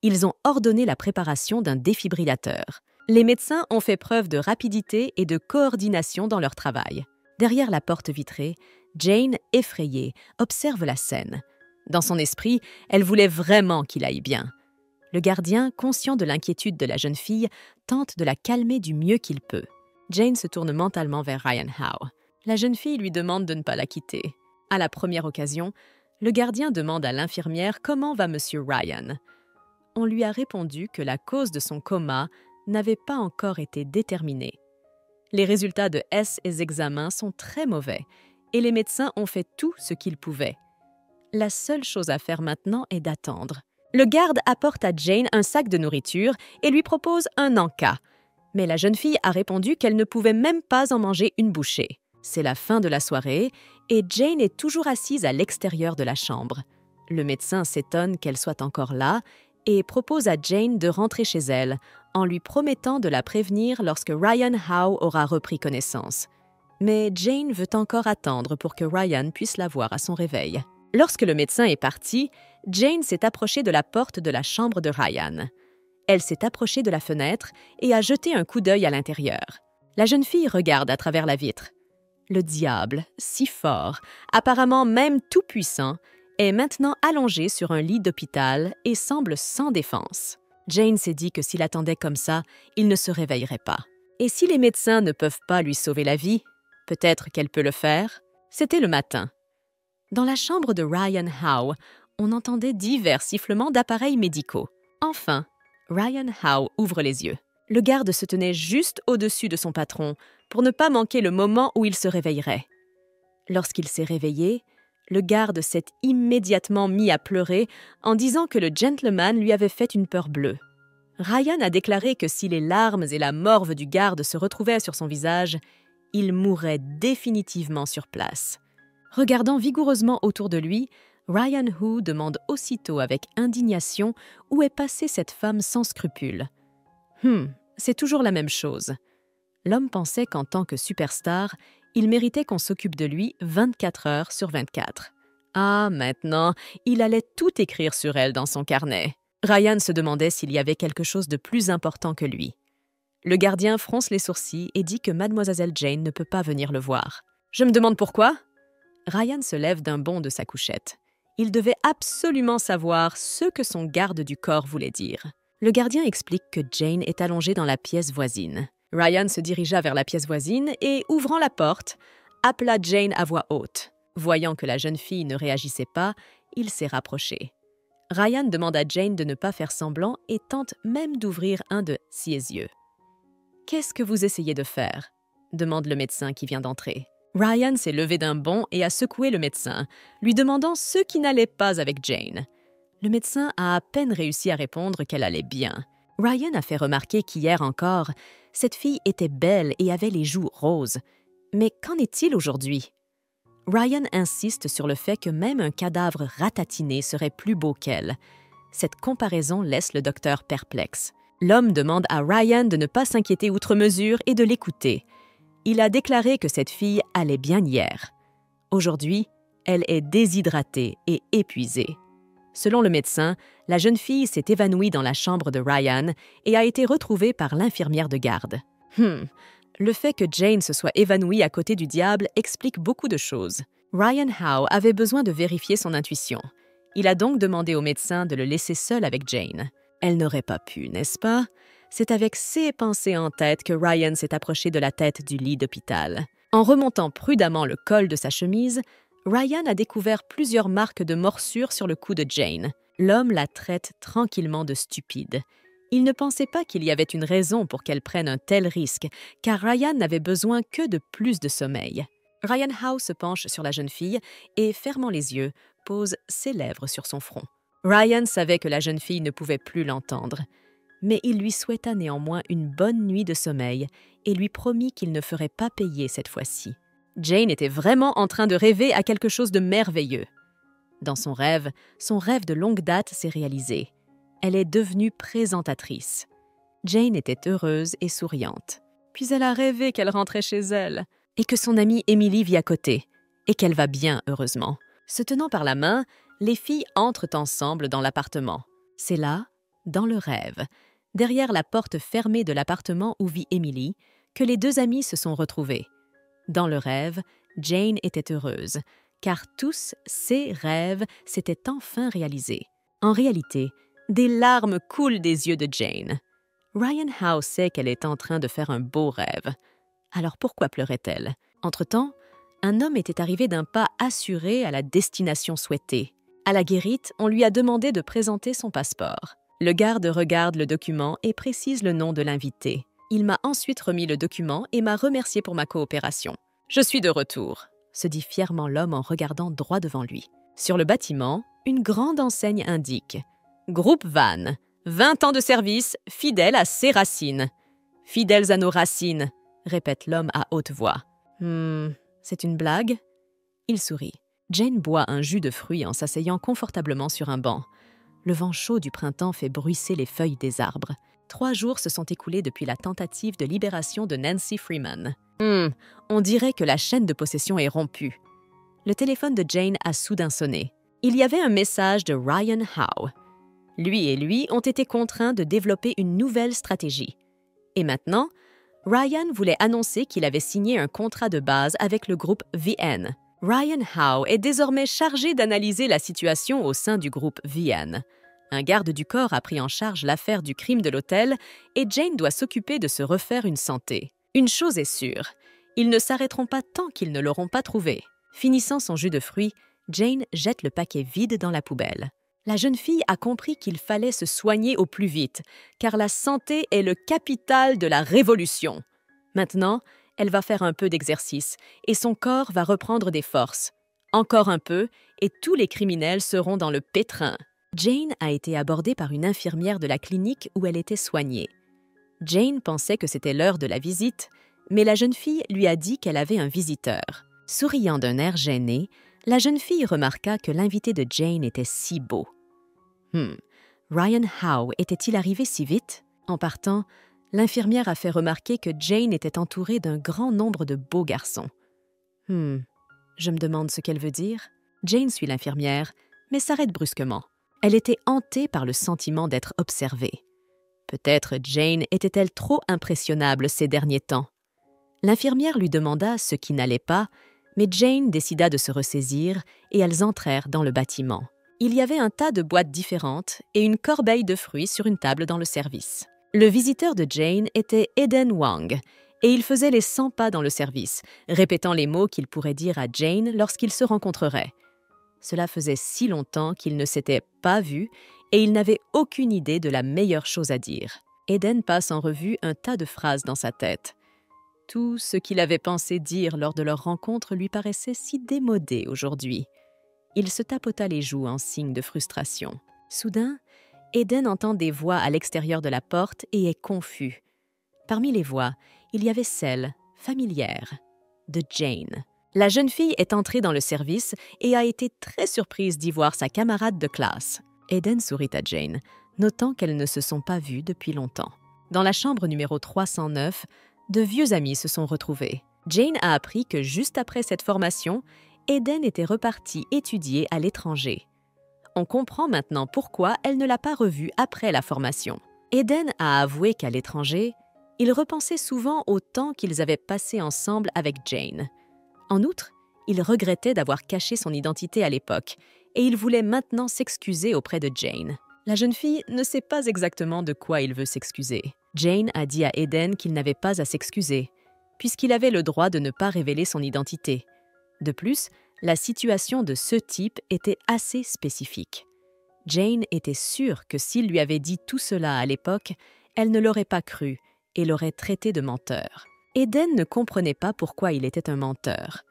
Ils ont ordonné la préparation d'un défibrillateur. Les médecins ont fait preuve de rapidité et de coordination dans leur travail. Derrière la porte vitrée, Jane, effrayée, observe la scène. Dans son esprit, elle voulait vraiment qu'il aille bien. Le gardien, conscient de l'inquiétude de la jeune fille, tente de la calmer du mieux qu'il peut. Jane se tourne mentalement vers Ryan Howe. La jeune fille lui demande de ne pas la quitter. À la première occasion, le gardien demande à l'infirmière comment va Monsieur Ryan. On lui a répondu que la cause de son coma n'avait pas encore été déterminée. Les résultats de S et examens sont très mauvais et les médecins ont fait tout ce qu'ils pouvaient. La seule chose à faire maintenant est d'attendre. Le garde apporte à Jane un sac de nourriture et lui propose un encas. Mais la jeune fille a répondu qu'elle ne pouvait même pas en manger une bouchée. C'est la fin de la soirée et Jane est toujours assise à l'extérieur de la chambre. Le médecin s'étonne qu'elle soit encore là et propose à Jane de rentrer chez elle, en lui promettant de la prévenir lorsque Ryan Howe aura repris connaissance. Mais Jane veut encore attendre pour que Ryan puisse la voir à son réveil. Lorsque le médecin est parti, Jane s'est approchée de la porte de la chambre de Ryan. Elle s'est approchée de la fenêtre et a jeté un coup d'œil à l'intérieur. La jeune fille regarde à travers la vitre. Le diable, si fort, apparemment même tout-puissant, est maintenant allongé sur un lit d'hôpital et semble sans défense. Jane s'est dit que s'il attendait comme ça, il ne se réveillerait pas. Et si les médecins ne peuvent pas lui sauver la vie, peut-être qu'elle peut le faire. C'était le matin. Dans la chambre de Ryan Howe, on entendait divers sifflements d'appareils médicaux. Enfin, Ryan Howe ouvre les yeux. Le garde se tenait juste au-dessus de son patron pour ne pas manquer le moment où il se réveillerait. Lorsqu'il s'est réveillé, le garde s'est immédiatement mis à pleurer en disant que le gentleman lui avait fait une peur bleue. Ryan a déclaré que si les larmes et la morve du garde se retrouvaient sur son visage, il mourait définitivement sur place. Regardant vigoureusement autour de lui, Ryan Howe demande aussitôt avec indignation où est passée cette femme sans scrupules. « Hum, c'est toujours la même chose. » L'homme pensait qu'en tant que superstar, il méritait qu'on s'occupe de lui vingt-quatre heures sur vingt-quatre. Ah, maintenant, il allait tout écrire sur elle dans son carnet. Ryan se demandait s'il y avait quelque chose de plus important que lui. Le gardien fronce les sourcils et dit que Mademoiselle Jane ne peut pas venir le voir. « Je me demande pourquoi ?» Ryan se lève d'un bond de sa couchette. Il devait absolument savoir ce que son garde du corps voulait dire. Le gardien explique que Jane est allongée dans la pièce voisine. Ryan se dirigea vers la pièce voisine et, ouvrant la porte, appela Jane à voix haute. Voyant que la jeune fille ne réagissait pas, il s'est rapproché. Ryan demande à Jane de ne pas faire semblant et tente même d'ouvrir un de ses yeux. « Qu'est-ce que vous essayez de faire ?» demande le médecin qui vient d'entrer. Ryan s'est levé d'un bond et a secoué le médecin, lui demandant ce qui n'allait pas avec Jane. Le médecin a à peine réussi à répondre qu'elle allait bien. Ryan a fait remarquer qu'hier encore, cette fille était belle et avait les joues roses. Mais qu'en est-il aujourd'hui? Ryan insiste sur le fait que même un cadavre ratatiné serait plus beau qu'elle. Cette comparaison laisse le docteur perplexe. L'homme demande à Ryan de ne pas s'inquiéter outre mesure et de l'écouter. Il a déclaré que cette fille allait bien hier. Aujourd'hui, elle est déshydratée et épuisée. Selon le médecin, la jeune fille s'est évanouie dans la chambre de Ryan et a été retrouvée par l'infirmière de garde. Hum, le fait que Jane se soit évanouie à côté du diable explique beaucoup de choses. Ryan Howe avait besoin de vérifier son intuition. Il a donc demandé au médecin de le laisser seul avec Jane. Elle n'aurait pas pu, n'est-ce pas? C'est avec ces pensées en tête que Ryan s'est approché de la tête du lit d'hôpital. En remontant prudemment le col de sa chemise, Ryan a découvert plusieurs marques de morsures sur le cou de Jane. L'homme la traite tranquillement de stupide. Il ne pensait pas qu'il y avait une raison pour qu'elle prenne un tel risque, car Ryan n'avait besoin que de plus de sommeil. Ryan Howe se penche sur la jeune fille et, fermant les yeux, pose ses lèvres sur son front. Ryan savait que la jeune fille ne pouvait plus l'entendre, mais il lui souhaita néanmoins une bonne nuit de sommeil et lui promit qu'il ne ferait pas payer cette fois-ci. Jane était vraiment en train de rêver à quelque chose de merveilleux. Dans son rêve, son rêve de longue date s'est réalisé. Elle est devenue présentatrice. Jane était heureuse et souriante. Puis elle a rêvé qu'elle rentrait chez elle et que son amie Emily vit à côté et qu'elle va bien, heureusement. Se tenant par la main, les filles entrent ensemble dans l'appartement. C'est là, dans le rêve, derrière la porte fermée de l'appartement où vit Emily, que les deux amies se sont retrouvées. Dans le rêve, Jane était heureuse, car tous ses rêves s'étaient enfin réalisés. En réalité, des larmes coulent des yeux de Jane. Ryan Howe sait qu'elle est en train de faire un beau rêve. Alors pourquoi pleurait-elle? Entre-temps, un homme était arrivé d'un pas assuré à la destination souhaitée. À la guérite, on lui a demandé de présenter son passeport. Le garde regarde le document et précise le nom de l'invité. Il m'a ensuite remis le document et m'a remercié pour ma coopération. « Je suis de retour », se dit fièrement l'homme en regardant droit devant lui. Sur le bâtiment, une grande enseigne indique « Groupe Van, vingt ans de service, fidèle à ses racines. »« Fidèles à nos racines », répète l'homme à haute voix. « Hum, c'est une blague ?» Il sourit. Jane boit un jus de fruits en s'asseyant confortablement sur un banc. Le vent chaud du printemps fait bruisser les feuilles des arbres. Trois jours se sont écoulés depuis la tentative de libération de Nancy Freeman. Hum, on dirait que la chaîne de possession est rompue. Le téléphone de Jane a soudain sonné. Il y avait un message de Ryan Howe. Lui et lui ont été contraints de développer une nouvelle stratégie. Et maintenant, Ryan voulait annoncer qu'il avait signé un contrat de base avec le groupe V N. Ryan Howe est désormais chargé d'analyser la situation au sein du groupe V N. Un garde du corps a pris en charge l'affaire du crime de l'hôtel et Jane doit s'occuper de se refaire une santé. Une chose est sûre, ils ne s'arrêteront pas tant qu'ils ne l'auront pas trouvé. Finissant son jus de fruits, Jane jette le paquet vide dans la poubelle. La jeune fille a compris qu'il fallait se soigner au plus vite, car la santé est le capital de la révolution. Maintenant, elle va faire un peu d'exercice et son corps va reprendre des forces. Encore un peu et tous les criminels seront dans le pétrin. Jane a été abordée par une infirmière de la clinique où elle était soignée. Jane pensait que c'était l'heure de la visite, mais la jeune fille lui a dit qu'elle avait un visiteur. Souriant d'un air gêné, la jeune fille remarqua que l'invité de Jane était si beau. Hmm, Ryan Howe était-il arrivé si vite? En partant, l'infirmière a fait remarquer que Jane était entourée d'un grand nombre de beaux garçons. Hmm, je me demande ce qu'elle veut dire. Jane suit l'infirmière, mais s'arrête brusquement. Elle était hantée par le sentiment d'être observée. Peut-être Jane était-elle trop impressionnable ces derniers temps. L'infirmière lui demanda ce qui n'allait pas, mais Jane décida de se ressaisir et elles entrèrent dans le bâtiment. Il y avait un tas de boîtes différentes et une corbeille de fruits sur une table dans le service. Le visiteur de Jane était Eden Wang et il faisait les cent pas dans le service, répétant les mots qu'il pourrait dire à Jane lorsqu'ils se rencontreraient. Cela faisait si longtemps qu'ils ne s'étaient pas vus et il n'avait aucune idée de la meilleure chose à dire. Eden passe en revue un tas de phrases dans sa tête. Tout ce qu'il avait pensé dire lors de leur rencontre lui paraissait si démodé aujourd'hui. Il se tapota les joues en signe de frustration. Soudain, Eden entend des voix à l'extérieur de la porte et est confus. Parmi les voix, il y avait celle, familière, de Jane. La jeune fille est entrée dans le service et a été très surprise d'y voir sa camarade de classe. Eden sourit à Jane, notant qu'elles ne se sont pas vues depuis longtemps. Dans la chambre numéro trois cent neuf, de vieux amis se sont retrouvés. Jane a appris que juste après cette formation, Eden était repartie étudier à l'étranger. On comprend maintenant pourquoi elle ne l'a pas revue après la formation. Eden a avoué qu'à l'étranger, il repensait souvent au temps qu'ils avaient passé ensemble avec Jane. En outre, il regrettait d'avoir caché son identité à l'époque et il voulait maintenant s'excuser auprès de Jane. La jeune fille ne sait pas exactement de quoi il veut s'excuser. Jane a dit à Eden qu'il n'avait pas à s'excuser, puisqu'il avait le droit de ne pas révéler son identité. De plus, la situation de ce type était assez spécifique. Jane était sûre que s'il lui avait dit tout cela à l'époque, elle ne l'aurait pas cru et l'aurait traité de menteur. Eden ne comprenait pas pourquoi il était un menteur.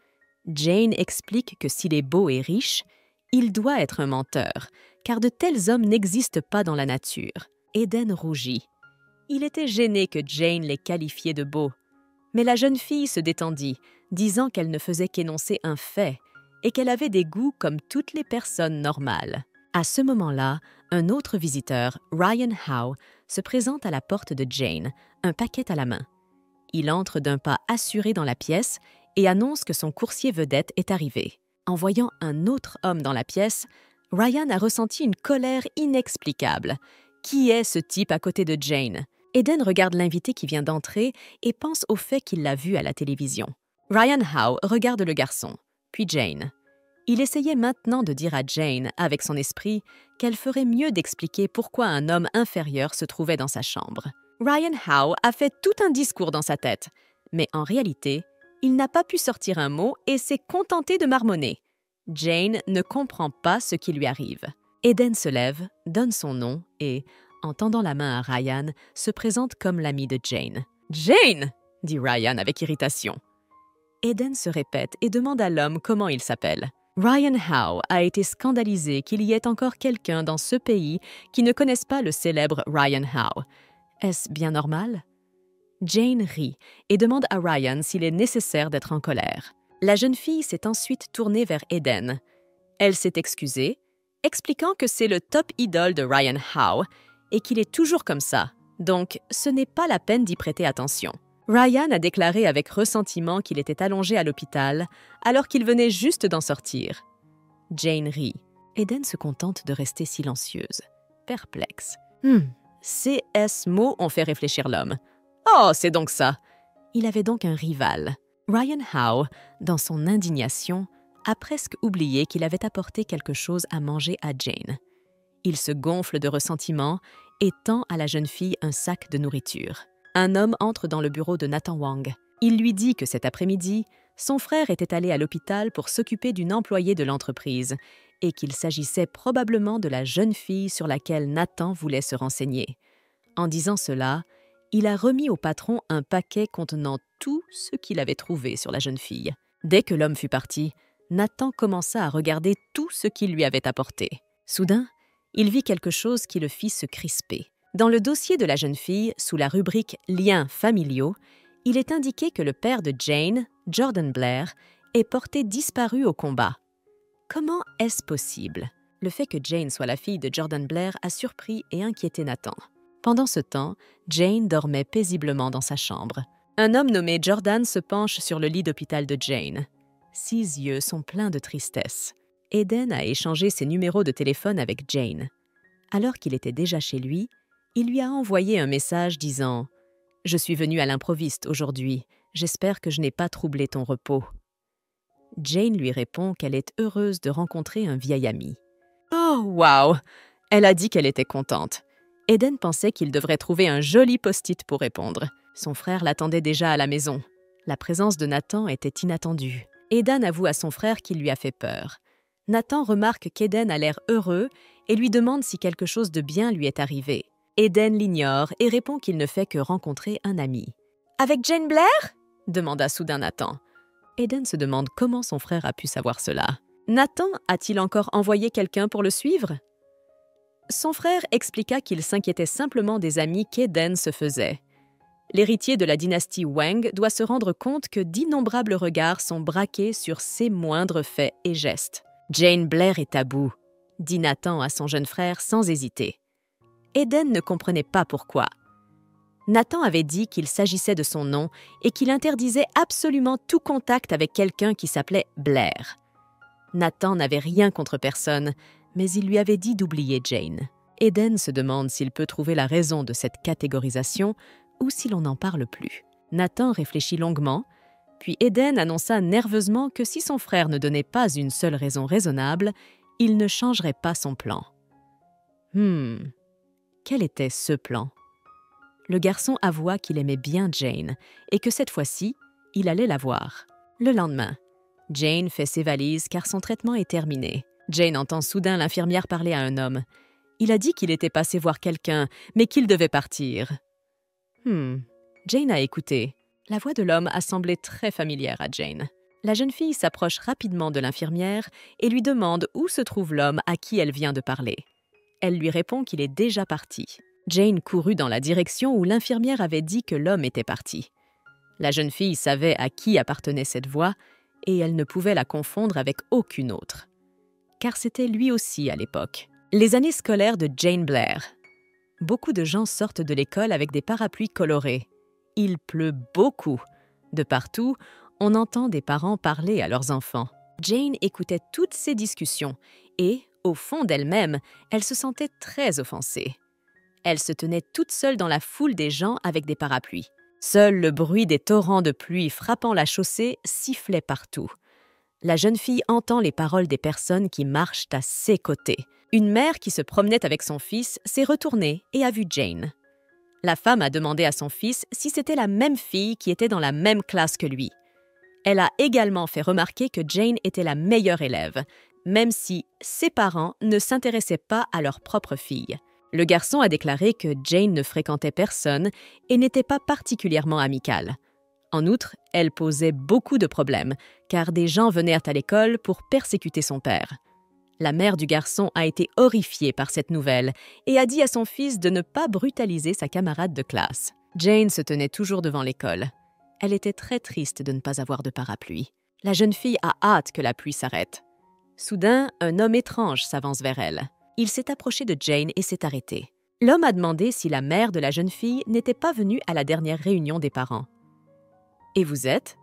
Jane explique que s'il est beau et riche, il doit être un menteur, car de tels hommes n'existent pas dans la nature. Eden rougit. Il était gêné que Jane les qualifiait de beaux. Mais la jeune fille se détendit, disant qu'elle ne faisait qu'énoncer un fait et qu'elle avait des goûts comme toutes les personnes normales. À ce moment-là, un autre visiteur, Ryan Howe, se présente à la porte de Jane, un paquet à la main. Il entre d'un pas assuré dans la pièce et annonce que son coursier vedette est arrivé. En voyant un autre homme dans la pièce, Ryan a ressenti une colère inexplicable. Qui est ce type à côté de Jane? Eden regarde l'invité qui vient d'entrer et pense au fait qu'il l'a vu à la télévision. Ryan Howe regarde le garçon, puis Jane. Il essayait maintenant de dire à Jane, avec son esprit, qu'elle ferait mieux d'expliquer pourquoi un homme inférieur se trouvait dans sa chambre. Ryan Howe a fait tout un discours dans sa tête, mais en réalité, il n'a pas pu sortir un mot et s'est contenté de marmonner. Jane ne comprend pas ce qui lui arrive. Eden se lève, donne son nom et, en tendant la main à Ryan, se présente comme l'ami de Jane. « Jane !» dit Ryan avec irritation. Eden se répète et demande à l'homme comment il s'appelle. Ryan Howe a été scandalisé qu'il y ait encore quelqu'un dans ce pays qui ne connaisse pas le célèbre Ryan Howe. Est-ce bien normal? Jane rit et demande à Ryan s'il est nécessaire d'être en colère. La jeune fille s'est ensuite tournée vers Eden. Elle s'est excusée, expliquant que c'est le top idole de Ryan Howe et qu'il est toujours comme ça, donc ce n'est pas la peine d'y prêter attention. Ryan a déclaré avec ressentiment qu'il était allongé à l'hôpital alors qu'il venait juste d'en sortir. Jane rit. Eden se contente de rester silencieuse, perplexe. Hmm, ces mots ont fait réfléchir l'homme. Oh, c'est donc ça! Il avait donc un rival. Ryan Howe, dans son indignation, a presque oublié qu'il avait apporté quelque chose à manger à Jane. Il se gonfle de ressentiment et tend à la jeune fille un sac de nourriture. Un homme entre dans le bureau de Nathan Wang. Il lui dit que cet après-midi, son frère était allé à l'hôpital pour s'occuper d'une employée de l'entreprise et qu'il s'agissait probablement de la jeune fille sur laquelle Nathan voulait se renseigner. En disant cela, il a remis au patron un paquet contenant tout ce qu'il avait trouvé sur la jeune fille. Dès que l'homme fut parti, Nathan commença à regarder tout ce qu'il lui avait apporté. Soudain, il vit quelque chose qui le fit se crisper. Dans le dossier de la jeune fille, sous la rubrique « Liens familiaux », il est indiqué que le père de Jane, Jordan Blair, est porté disparu au combat. Comment est-ce possible? Le fait que Jane soit la fille de Jordan Blair a surpris et inquiété Nathan. Pendant ce temps, Jane dormait paisiblement dans sa chambre. Un homme nommé Jordan se penche sur le lit d'hôpital de Jane. Ses yeux sont pleins de tristesse. Eden a échangé ses numéros de téléphone avec Jane. Alors qu'il était déjà chez lui, il lui a envoyé un message disant « Je suis venu à l'improviste aujourd'hui. J'espère que je n'ai pas troublé ton repos. » Jane lui répond qu'elle est heureuse de rencontrer un vieil ami. « Oh, wow !» Elle a dit qu'elle était contente. Eden pensait qu'il devrait trouver un joli post-it pour répondre. Son frère l'attendait déjà à la maison. La présence de Nathan était inattendue. Eden avoue à son frère qu'il lui a fait peur. Nathan remarque qu'Eden a l'air heureux et lui demande si quelque chose de bien lui est arrivé. Eden l'ignore et répond qu'il ne fait que rencontrer un ami. « Avec Jane Blair ?» demanda soudain Nathan. Eden se demande comment son frère a pu savoir cela. Nathan a-t-il encore envoyé quelqu'un pour le suivre ? Son frère expliqua qu'il s'inquiétait simplement des amis qu'Eden se faisait. L'héritier de la dynastie Wang doit se rendre compte que d'innombrables regards sont braqués sur ses moindres faits et gestes. « Jane Blair est à bout », dit Nathan à son jeune frère sans hésiter. Eden ne comprenait pas pourquoi. Nathan avait dit qu'il s'agissait de son nom et qu'il interdisait absolument tout contact avec quelqu'un qui s'appelait Blair. Nathan n'avait rien contre personne, mais il lui avait dit d'oublier Jane. Eden se demande s'il peut trouver la raison de cette catégorisation ou si l'on n'en parle plus. Nathan réfléchit longuement, puis Eden annonça nerveusement que si son frère ne donnait pas une seule raison raisonnable, il ne changerait pas son plan. Hmm, quel était ce plan ? Le garçon avoua qu'il aimait bien Jane et que cette fois-ci, il allait la voir. Le lendemain, Jane fait ses valises car son traitement est terminé. Jane entend soudain l'infirmière parler à un homme. Il a dit qu'il était passé voir quelqu'un, mais qu'il devait partir. Hmm. Jane a écouté. La voix de l'homme a semblé très familière à Jane. La jeune fille s'approche rapidement de l'infirmière et lui demande où se trouve l'homme à qui elle vient de parler. Elle lui répond qu'il est déjà parti. Jane courut dans la direction où l'infirmière avait dit que l'homme était parti. La jeune fille savait à qui appartenait cette voix et elle ne pouvait la confondre avec aucune autre. Car c'était lui aussi à l'époque. Les années scolaires de Jane Blair. Beaucoup de gens sortent de l'école avec des parapluies colorés. Il pleut beaucoup. De partout, on entend des parents parler à leurs enfants. Jane écoutait toutes ces discussions et, au fond d'elle-même, elle se sentait très offensée. Elle se tenait toute seule dans la foule des gens avec des parapluies. Seul le bruit des torrents de pluie frappant la chaussée sifflait partout. La jeune fille entend les paroles des personnes qui marchent à ses côtés. Une mère qui se promenait avec son fils s'est retournée et a vu Jane. La femme a demandé à son fils si c'était la même fille qui était dans la même classe que lui. Elle a également fait remarquer que Jane était la meilleure élève, même si ses parents ne s'intéressaient pas à leur propre fille. Le garçon a déclaré que Jane ne fréquentait personne et n'était pas particulièrement amicale. En outre, elle posait beaucoup de problèmes, car des gens venaient à l'école pour persécuter son père. La mère du garçon a été horrifiée par cette nouvelle et a dit à son fils de ne pas brutaliser sa camarade de classe. Jane se tenait toujours devant l'école. Elle était très triste de ne pas avoir de parapluie. La jeune fille a hâte que la pluie s'arrête. Soudain, un homme étrange s'avance vers elle. Il s'est approché de Jane et s'est arrêté. L'homme a demandé si la mère de la jeune fille n'était pas venue à la dernière réunion des parents. « Et vous êtes ?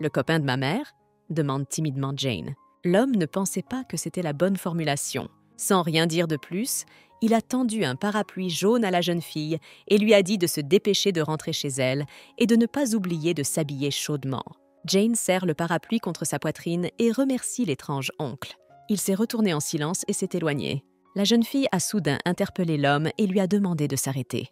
Le copain de ma mère ?» demande timidement Jane. L'homme ne pensait pas que c'était la bonne formulation. Sans rien dire de plus, il a tendu un parapluie jaune à la jeune fille et lui a dit de se dépêcher de rentrer chez elle et de ne pas oublier de s'habiller chaudement. Jane serre le parapluie contre sa poitrine et remercie l'étrange oncle. Il s'est retourné en silence et s'est éloigné. La jeune fille a soudain interpellé l'homme et lui a demandé de s'arrêter.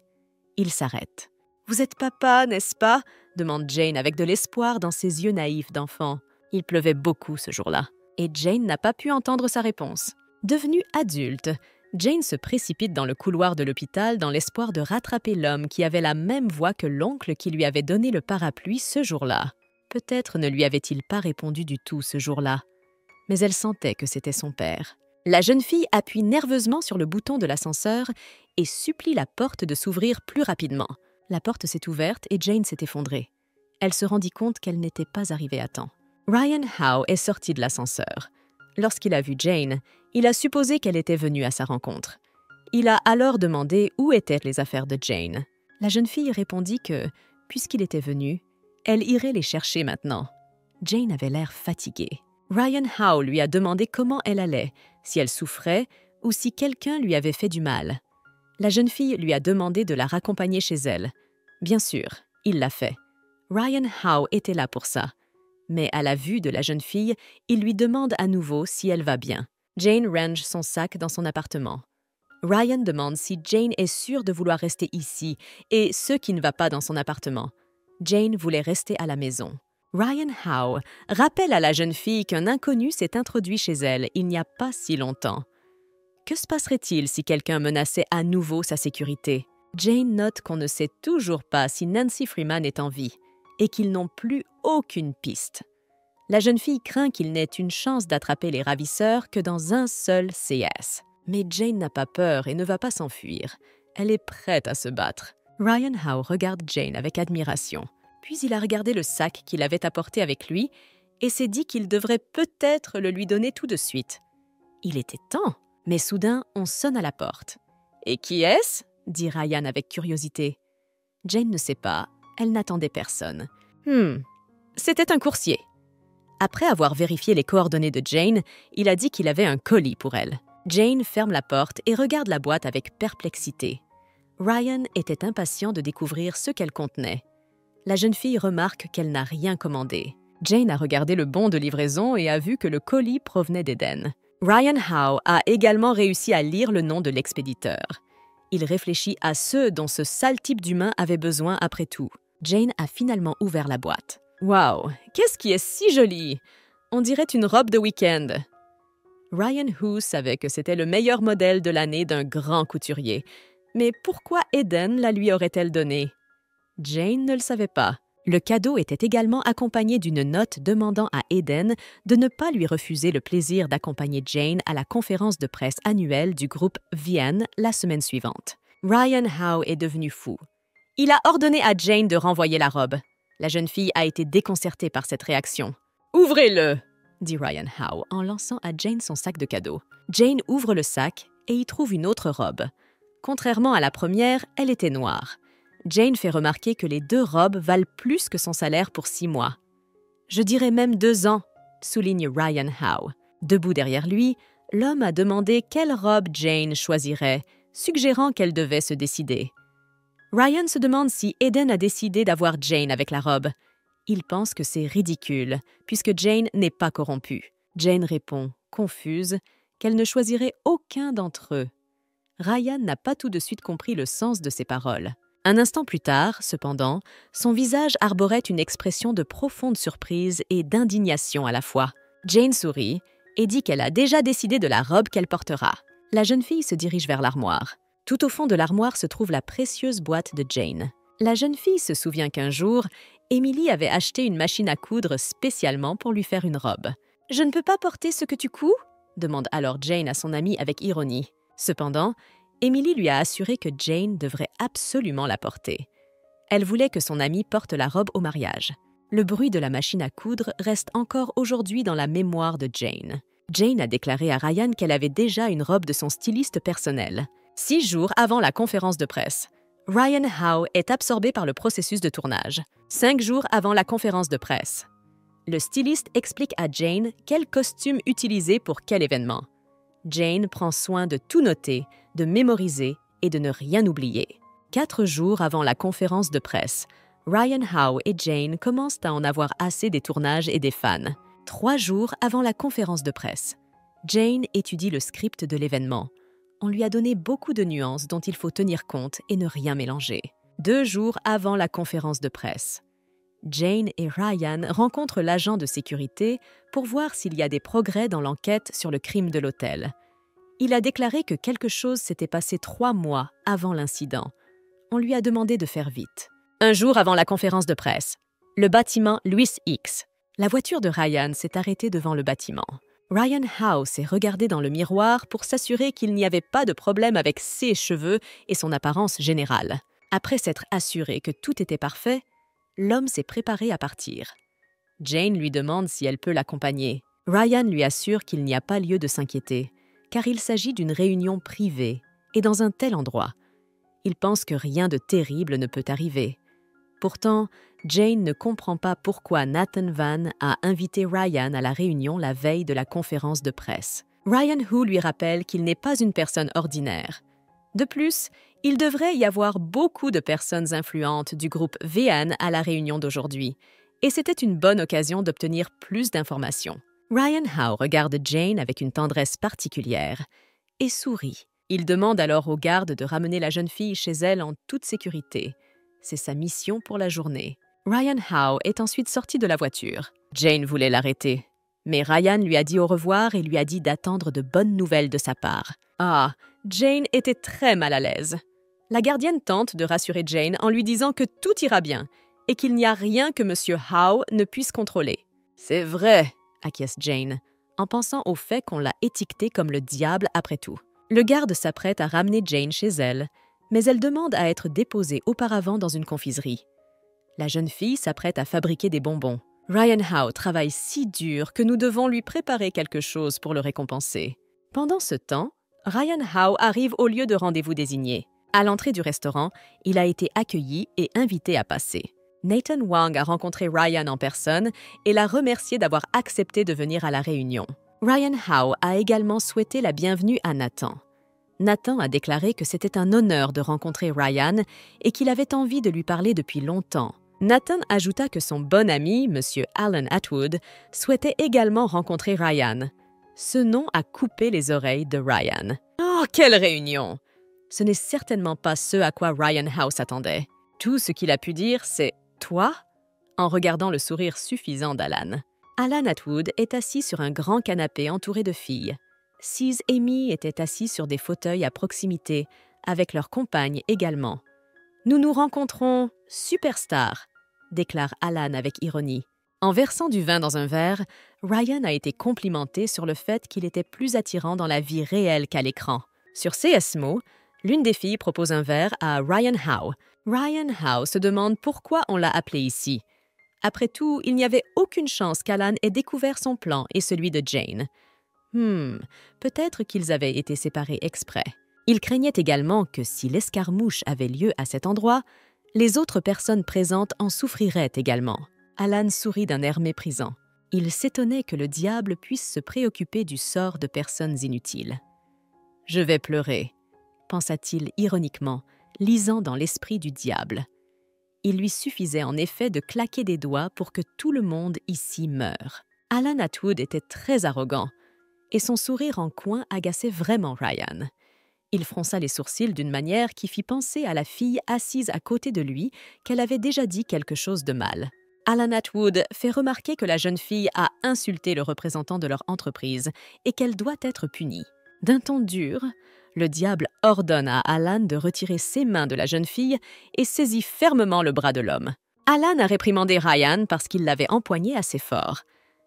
Il s'arrête. « Vous êtes papa, n'est-ce pas ?» demande Jane avec de l'espoir dans ses yeux naïfs d'enfant. Il pleuvait beaucoup ce jour-là. Et Jane n'a pas pu entendre sa réponse. Devenue adulte, Jane se précipite dans le couloir de l'hôpital dans l'espoir de rattraper l'homme qui avait la même voix que l'oncle qui lui avait donné le parapluie ce jour-là. Peut-être ne lui avait-il pas répondu du tout ce jour-là. Mais elle sentait que c'était son père. La jeune fille appuie nerveusement sur le bouton de l'ascenseur et supplie la porte de s'ouvrir plus rapidement. La porte s'est ouverte et Jane s'est effondrée. Elle se rendit compte qu'elle n'était pas arrivée à temps. Ryan Howe est sorti de l'ascenseur. Lorsqu'il a vu Jane, il a supposé qu'elle était venue à sa rencontre. Il a alors demandé où étaient les affaires de Jane. La jeune fille répondit que, puisqu'il était venu, elle irait les chercher maintenant. Jane avait l'air fatiguée. Ryan Howe lui a demandé comment elle allait, si elle souffrait ou si quelqu'un lui avait fait du mal. La jeune fille lui a demandé de la raccompagner chez elle. Bien sûr, il l'a fait. Ryan Howe était là pour ça. Mais à la vue de la jeune fille, il lui demande à nouveau si elle va bien. Jane range son sac dans son appartement. Ryan demande si Jane est sûre de vouloir rester ici et ce qui ne va pas dans son appartement. Jane voulait rester à la maison. Ryan Howe rappelle à la jeune fille qu'un inconnu s'est introduit chez elle il n'y a pas si longtemps. Que se passerait-il si quelqu'un menaçait à nouveau sa sécurité? Jane note qu'on ne sait toujours pas si Nancy Freeman est en vie et qu'ils n'ont plus aucune piste. La jeune fille craint qu'il n'ait une chance d'attraper les ravisseurs que dans un seul C S. Mais Jane n'a pas peur et ne va pas s'enfuir. Elle est prête à se battre. Ryan Howe regarde Jane avec admiration. Puis il a regardé le sac qu'il avait apporté avec lui et s'est dit qu'il devrait peut-être le lui donner tout de suite. Il était temps, mais soudain, on sonne à la porte. « Et qui est-ce » dit Ryan avec curiosité. Jane ne sait pas, elle n'attendait personne. « Hmm, c'était un coursier. » Après avoir vérifié les coordonnées de Jane, il a dit qu'il avait un colis pour elle. Jane ferme la porte et regarde la boîte avec perplexité. Ryan était impatient de découvrir ce qu'elle contenait. La jeune fille remarque qu'elle n'a rien commandé. Jane a regardé le bon de livraison et a vu que le colis provenait d'Éden. Ryan Howe a également réussi à lire le nom de l'expéditeur. Il réfléchit à ceux dont ce sale type d'humain avait besoin après tout. Jane a finalement ouvert la boîte. « Wow, qu'est-ce qui est si joli! On dirait une robe de week-end !» Ryan Howe savait que c'était le meilleur modèle de l'année d'un grand couturier. Mais pourquoi Eden la lui aurait-elle donnée? Jane ne le savait pas. Le cadeau était également accompagné d'une note demandant à Eden de ne pas lui refuser le plaisir d'accompagner Jane à la conférence de presse annuelle du groupe Van la semaine suivante. Ryan Howe est devenu fou. Il a ordonné à Jane de renvoyer la robe. La jeune fille a été déconcertée par cette réaction. « Ouvrez-le !» dit Ryan Howe en lançant à Jane son sac de cadeaux. Jane ouvre le sac et y trouve une autre robe. Contrairement à la première, elle était noire. Jane fait remarquer que les deux robes valent plus que son salaire pour six mois. « Je dirais même deux ans », souligne Ryan Howe. Debout derrière lui, l'homme a demandé quelle robe Jane choisirait, suggérant qu'elle devait se décider. Ryan se demande si Eden a décidé d'avoir Jane avec la robe. Il pense que c'est ridicule, puisque Jane n'est pas corrompue. Jane répond, confuse, qu'elle ne choisirait aucun d'entre eux. Ryan n'a pas tout de suite compris le sens de ces paroles. Un instant plus tard, cependant, son visage arborait une expression de profonde surprise et d'indignation à la fois. Jane sourit et dit qu'elle a déjà décidé de la robe qu'elle portera. La jeune fille se dirige vers l'armoire. Tout au fond de l'armoire se trouve la précieuse boîte de Jane. La jeune fille se souvient qu'un jour, Emily avait acheté une machine à coudre spécialement pour lui faire une robe. « Je ne peux pas porter ce que tu couds ?» demande alors Jane à son amie avec ironie. Cependant, Emily lui a assuré que Jane devrait absolument la porter. Elle voulait que son amie porte la robe au mariage. Le bruit de la machine à coudre reste encore aujourd'hui dans la mémoire de Jane. Jane a déclaré à Ryan qu'elle avait déjà une robe de son styliste personnel. Six jours avant la conférence de presse, Ryan Howe est absorbé par le processus de tournage. Cinq jours avant la conférence de presse, le styliste explique à Jane quel costume utiliser pour quel événement. Jane prend soin de tout noter, de mémoriser et de ne rien oublier. Quatre jours avant la conférence de presse, Ryan Howe et Jane commencent à en avoir assez des tournages et des fans. Trois jours avant la conférence de presse, Jane étudie le script de l'événement. On lui a donné beaucoup de nuances dont il faut tenir compte et ne rien mélanger. Deux jours avant la conférence de presse, Jane et Ryan rencontrent l'agent de sécurité pour voir s'il y a des progrès dans l'enquête sur le crime de l'hôtel. Il a déclaré que quelque chose s'était passé trois mois avant l'incident. On lui a demandé de faire vite. Un jour avant la conférence de presse, le bâtiment Louis X. La voiture de Ryan s'est arrêtée devant le bâtiment. Ryan Howe s'est regardé dans le miroir pour s'assurer qu'il n'y avait pas de problème avec ses cheveux et son apparence générale. Après s'être assuré que tout était parfait, l'homme s'est préparé à partir. Jane lui demande si elle peut l'accompagner. Ryan lui assure qu'il n'y a pas lieu de s'inquiéter, car il s'agit d'une réunion privée et dans un tel endroit. Il pense que rien de terrible ne peut arriver. Pourtant, Jane ne comprend pas pourquoi Nathan Wang a invité Ryan à la réunion la veille de la conférence de presse. Ryan Howe lui rappelle qu'il n'est pas une personne ordinaire. De plus, il devrait y avoir beaucoup de personnes influentes du groupe Van à la réunion d'aujourd'hui, et c'était une bonne occasion d'obtenir plus d'informations. Ryan Howe regarde Jane avec une tendresse particulière et sourit. Il demande alors au garde de ramener la jeune fille chez elle en toute sécurité. C'est sa mission pour la journée. Ryan Howe est ensuite sorti de la voiture. Jane voulait l'arrêter, mais Ryan lui a dit au revoir et lui a dit d'attendre de bonnes nouvelles de sa part. Ah, Jane était très mal à l'aise. La gardienne tente de rassurer Jane en lui disant que tout ira bien et qu'il n'y a rien que Monsieur Howe ne puisse contrôler. « C'est vrai !» acquiesce Jane, en pensant au fait qu'on l'a étiquetée comme le diable après tout. Le garde s'apprête à ramener Jane chez elle, mais elle demande à être déposée auparavant dans une confiserie. La jeune fille s'apprête à fabriquer des bonbons. Ryan Howe travaille si dur que nous devons lui préparer quelque chose pour le récompenser. Pendant ce temps, Ryan Howe arrive au lieu de rendez-vous désigné. À l'entrée du restaurant, il a été accueilli et invité à passer. Nathan Wang a rencontré Ryan en personne et l'a remercié d'avoir accepté de venir à la réunion. Ryan Howe a également souhaité la bienvenue à Nathan. Nathan a déclaré que c'était un honneur de rencontrer Ryan et qu'il avait envie de lui parler depuis longtemps. Nathan ajouta que son bon ami, Monsieur Alan Atwood, souhaitait également rencontrer Ryan. Ce nom a coupé les oreilles de Ryan. Oh, quelle réunion! Ce n'est certainement pas ce à quoi Ryan Howe s'attendait. Tout ce qu'il a pu dire, c'est « Toi ?» en regardant le sourire suffisant d'Alan. Alan Atwood est assis sur un grand canapé entouré de filles. Seize et Mie étaient assis sur des fauteuils à proximité, avec leur compagne également. « Nous nous rencontrons superstars », déclare Alan avec ironie. En versant du vin dans un verre, Ryan a été complimenté sur le fait qu'il était plus attirant dans la vie réelle qu'à l'écran. Sur C S M O, l'une des filles propose un verre à Ryan Howe. Ryan Howe se demande pourquoi on l'a appelé ici. Après tout, il n'y avait aucune chance qu'Alan ait découvert son plan et celui de Jane. Hmm, peut-être qu'ils avaient été séparés exprès. Il craignait également que si l'escarmouche avait lieu à cet endroit, les autres personnes présentes en souffriraient également. Alan sourit d'un air méprisant. Il s'étonnait que le diable puisse se préoccuper du sort de personnes inutiles. « Je vais pleurer », pensa-t-il ironiquement, lisant dans l'esprit du diable. Il lui suffisait en effet de claquer des doigts pour que tout le monde ici meure. Alan Atwood était très arrogant, et son sourire en coin agaçait vraiment Ryan. Il fronça les sourcils d'une manière qui fit penser à la fille assise à côté de lui qu'elle avait déjà dit quelque chose de mal. Alan Atwood fait remarquer que la jeune fille a insulté le représentant de leur entreprise et qu'elle doit être punie. D'un ton dur, le diable ordonne à Alan de retirer ses mains de la jeune fille et saisit fermement le bras de l'homme. Alan a réprimandé Ryan parce qu'il l'avait empoigné assez fort.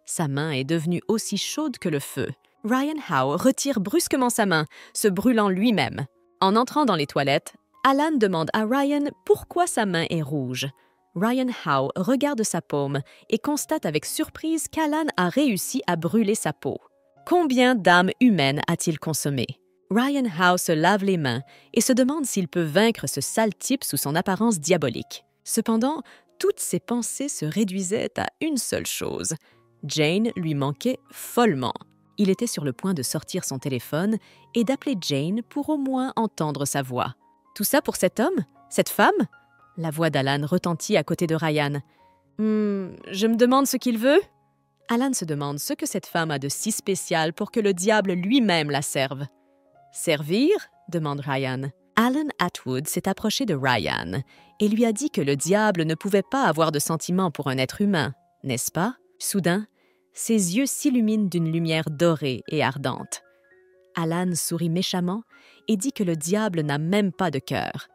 Sa main est devenue aussi chaude que le feu. Ryan Howe retire brusquement sa main, se brûlant lui-même. En entrant dans les toilettes, Alan demande à Ryan pourquoi sa main est rouge. Ryan Howe regarde sa paume et constate avec surprise qu'Alan a réussi à brûler sa peau. Combien d'âmes humaines a-t-il consommé? Ryan Howe se lave les mains et se demande s'il peut vaincre ce sale type sous son apparence diabolique. Cependant, toutes ses pensées se réduisaient à une seule chose. Jane lui manquait follement. Il était sur le point de sortir son téléphone et d'appeler Jane pour au moins entendre sa voix. Tout ça pour cet homme? Cette femme? La voix d'Alan retentit à côté de Ryan. Hum, je me demande ce qu'il veut? Alan se demande ce que cette femme a de si spécial pour que le diable lui-même la serve. « Servir ?» demande Ryan. Alan Atwood s'est approché de Ryan et lui a dit que le diable ne pouvait pas avoir de sentiments pour un être humain, n'est-ce pas? Soudain, ses yeux s'illuminent d'une lumière dorée et ardente. Alan sourit méchamment et dit que le diable n'a même pas de cœur.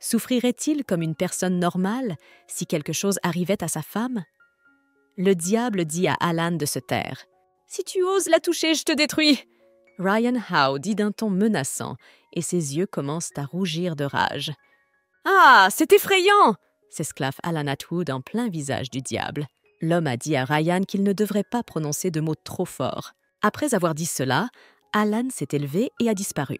Souffrirait-il comme une personne normale si quelque chose arrivait à sa femme? Le diable dit à Alan de se taire. Si tu oses la toucher, je te détruis !» Ryan Howe dit d'un ton menaçant, et ses yeux commencent à rougir de rage. « Ah, c'est effrayant !» s'esclave Alan Atwood en plein visage du diable. L'homme a dit à Ryan qu'il ne devrait pas prononcer de mots trop forts. Après avoir dit cela, Alan s'est élevé et a disparu.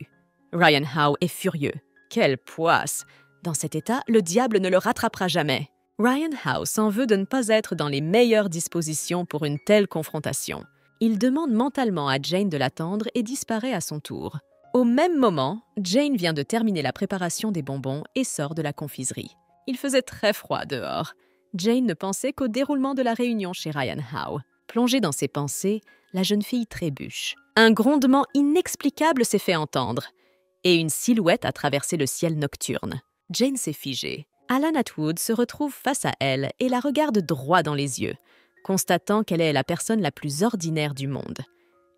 Ryan Howe est furieux. « Quelle poisse !» Dans cet état, le diable ne le rattrapera jamais. Ryan Howe s'en veut de ne pas être dans les meilleures dispositions pour une telle confrontation. Il demande mentalement à Jane de l'attendre et disparaît à son tour. Au même moment, Jane vient de terminer la préparation des bonbons et sort de la confiserie. Il faisait très froid dehors. Jane ne pensait qu'au déroulement de la réunion chez Ryan Howe. Plongée dans ses pensées, la jeune fille trébuche. Un grondement inexplicable s'est fait entendre, et une silhouette a traversé le ciel nocturne. Jane s'est figée. Alan Atwood se retrouve face à elle et la regarde droit dans les yeux, constatant qu'elle est la personne la plus ordinaire du monde.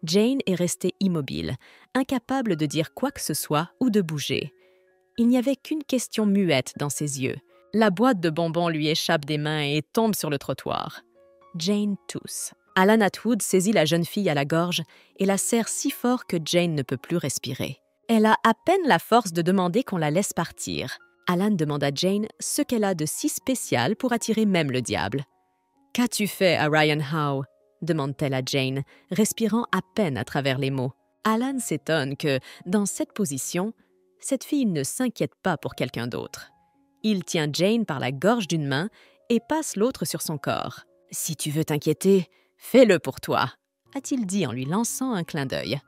Jane est restée immobile, incapable de dire quoi que ce soit ou de bouger. Il n'y avait qu'une question muette dans ses yeux. La boîte de bonbons lui échappe des mains et tombe sur le trottoir. Jane tousse. Alan Atwood saisit la jeune fille à la gorge et la serre si fort que Jane ne peut plus respirer. Elle a à peine la force de demander qu'on la laisse partir. Alan demande à Jane ce qu'elle a de si spécial pour attirer même le diable. « Qu'as-tu fait à Ryan Howe ?» demande-t-elle à Jane, respirant à peine à travers les mots. Alan s'étonne que, dans cette position, cette fille ne s'inquiète pas pour quelqu'un d'autre. Il tient Jane par la gorge d'une main et passe l'autre sur son corps. « Si tu veux t'inquiéter, fais-le pour toi !» a-t-il dit en lui lançant un clin d'œil.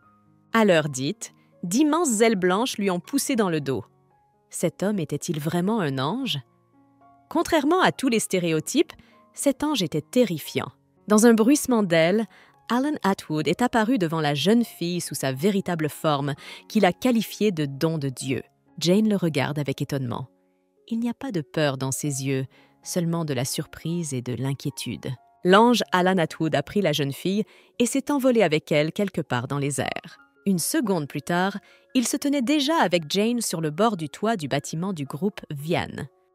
À l'heure dite, d'immenses ailes blanches lui ont poussé dans le dos. Cet homme était-il vraiment un ange? Contrairement à tous les stéréotypes, cet ange était terrifiant. Dans un bruissement d'ailes, Alan Atwood est apparu devant la jeune fille sous sa véritable forme, qu'il a qualifiée de don de Dieu. Jane le regarde avec étonnement. Il n'y a pas de peur dans ses yeux, seulement de la surprise et de l'inquiétude. L'ange Alan Atwood a pris la jeune fille et s'est envolé avec elle quelque part dans les airs. Une seconde plus tard, il se tenait déjà avec Jane sur le bord du toit du bâtiment du groupe Van.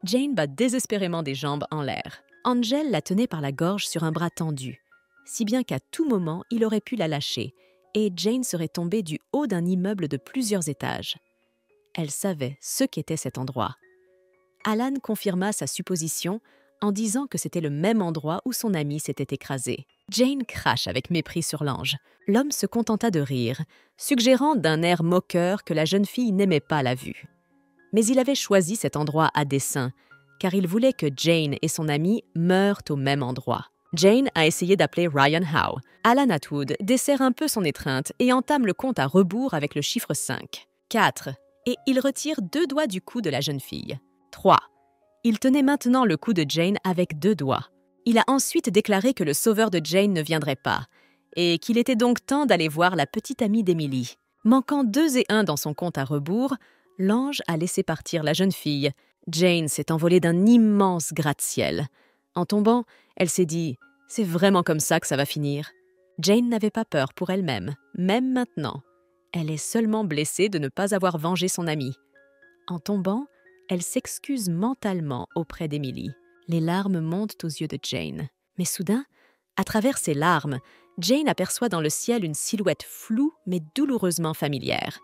Jane bat désespérément des jambes en l'air. Angel la tenait par la gorge sur un bras tendu, si bien qu'à tout moment, il aurait pu la lâcher, et Jane serait tombée du haut d'un immeuble de plusieurs étages. Elle savait ce qu'était cet endroit. Alan confirma sa supposition en disant que c'était le même endroit où son amie s'était écrasée. Jane crache avec mépris sur l'ange. L'homme se contenta de rire, suggérant d'un air moqueur que la jeune fille n'aimait pas la vue. Mais il avait choisi cet endroit à dessein, car il voulait que Jane et son amie meurent au même endroit. Jane a essayé d'appeler Ryan Howe. Alan Atwood desserre un peu son étreinte et entame le compte à rebours avec le chiffre cinq, quatre, et il retire deux doigts du cou de la jeune fille. trois. Il tenait maintenant le cou de Jane avec deux doigts. Il a ensuite déclaré que le sauveur de Jane ne viendrait pas, et qu'il était donc temps d'aller voir la petite amie d'Emily. Manquant deux et un dans son compte à rebours, l'ange a laissé partir la jeune fille. Jane s'est envolée d'un immense gratte-ciel. En tombant, elle s'est dit « C'est vraiment comme ça que ça va finir ». Jane n'avait pas peur pour elle-même, même maintenant. Elle est seulement blessée de ne pas avoir vengé son amie. En tombant, elle s'excuse mentalement auprès d'Emily. Les larmes montent aux yeux de Jane. Mais soudain, à travers ces larmes, Jane aperçoit dans le ciel une silhouette floue mais douloureusement familière.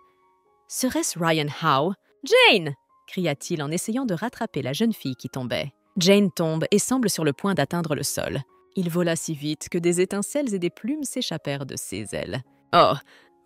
Serait-ce Ryan Howe? « Jane !» cria-t-il en essayant de rattraper la jeune fille qui tombait. Jane tombe et semble sur le point d'atteindre le sol. Il vola si vite que des étincelles et des plumes s'échappèrent de ses ailes. Oh,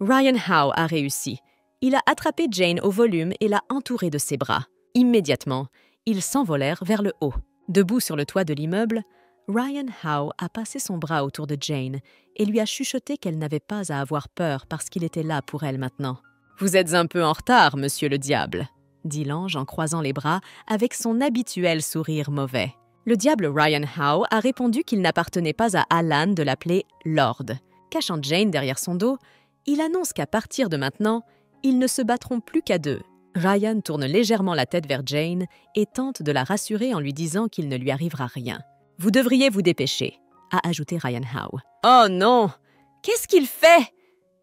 Ryan Howe a réussi. Il a attrapé Jane au volume et l'a entourée de ses bras. Immédiatement, ils s'envolèrent vers le haut. Debout sur le toit de l'immeuble, Ryan Howe a passé son bras autour de Jane et lui a chuchoté qu'elle n'avait pas à avoir peur parce qu'il était là pour elle maintenant. « Vous êtes un peu en retard, monsieur le diable », dit l'ange en croisant les bras avec son habituel sourire mauvais. Le diable Ryan Howe a répondu qu'il n'appartenait pas à Alan de l'appeler « Lord ». Cachant Jane derrière son dos, il annonce qu'à partir de maintenant, ils ne se battront plus qu'à deux. Ryan tourne légèrement la tête vers Jane et tente de la rassurer en lui disant qu'il ne lui arrivera rien. « Vous devriez vous dépêcher », a ajouté Ryan Howe. « Oh non! Qu'est-ce qu'il fait ?»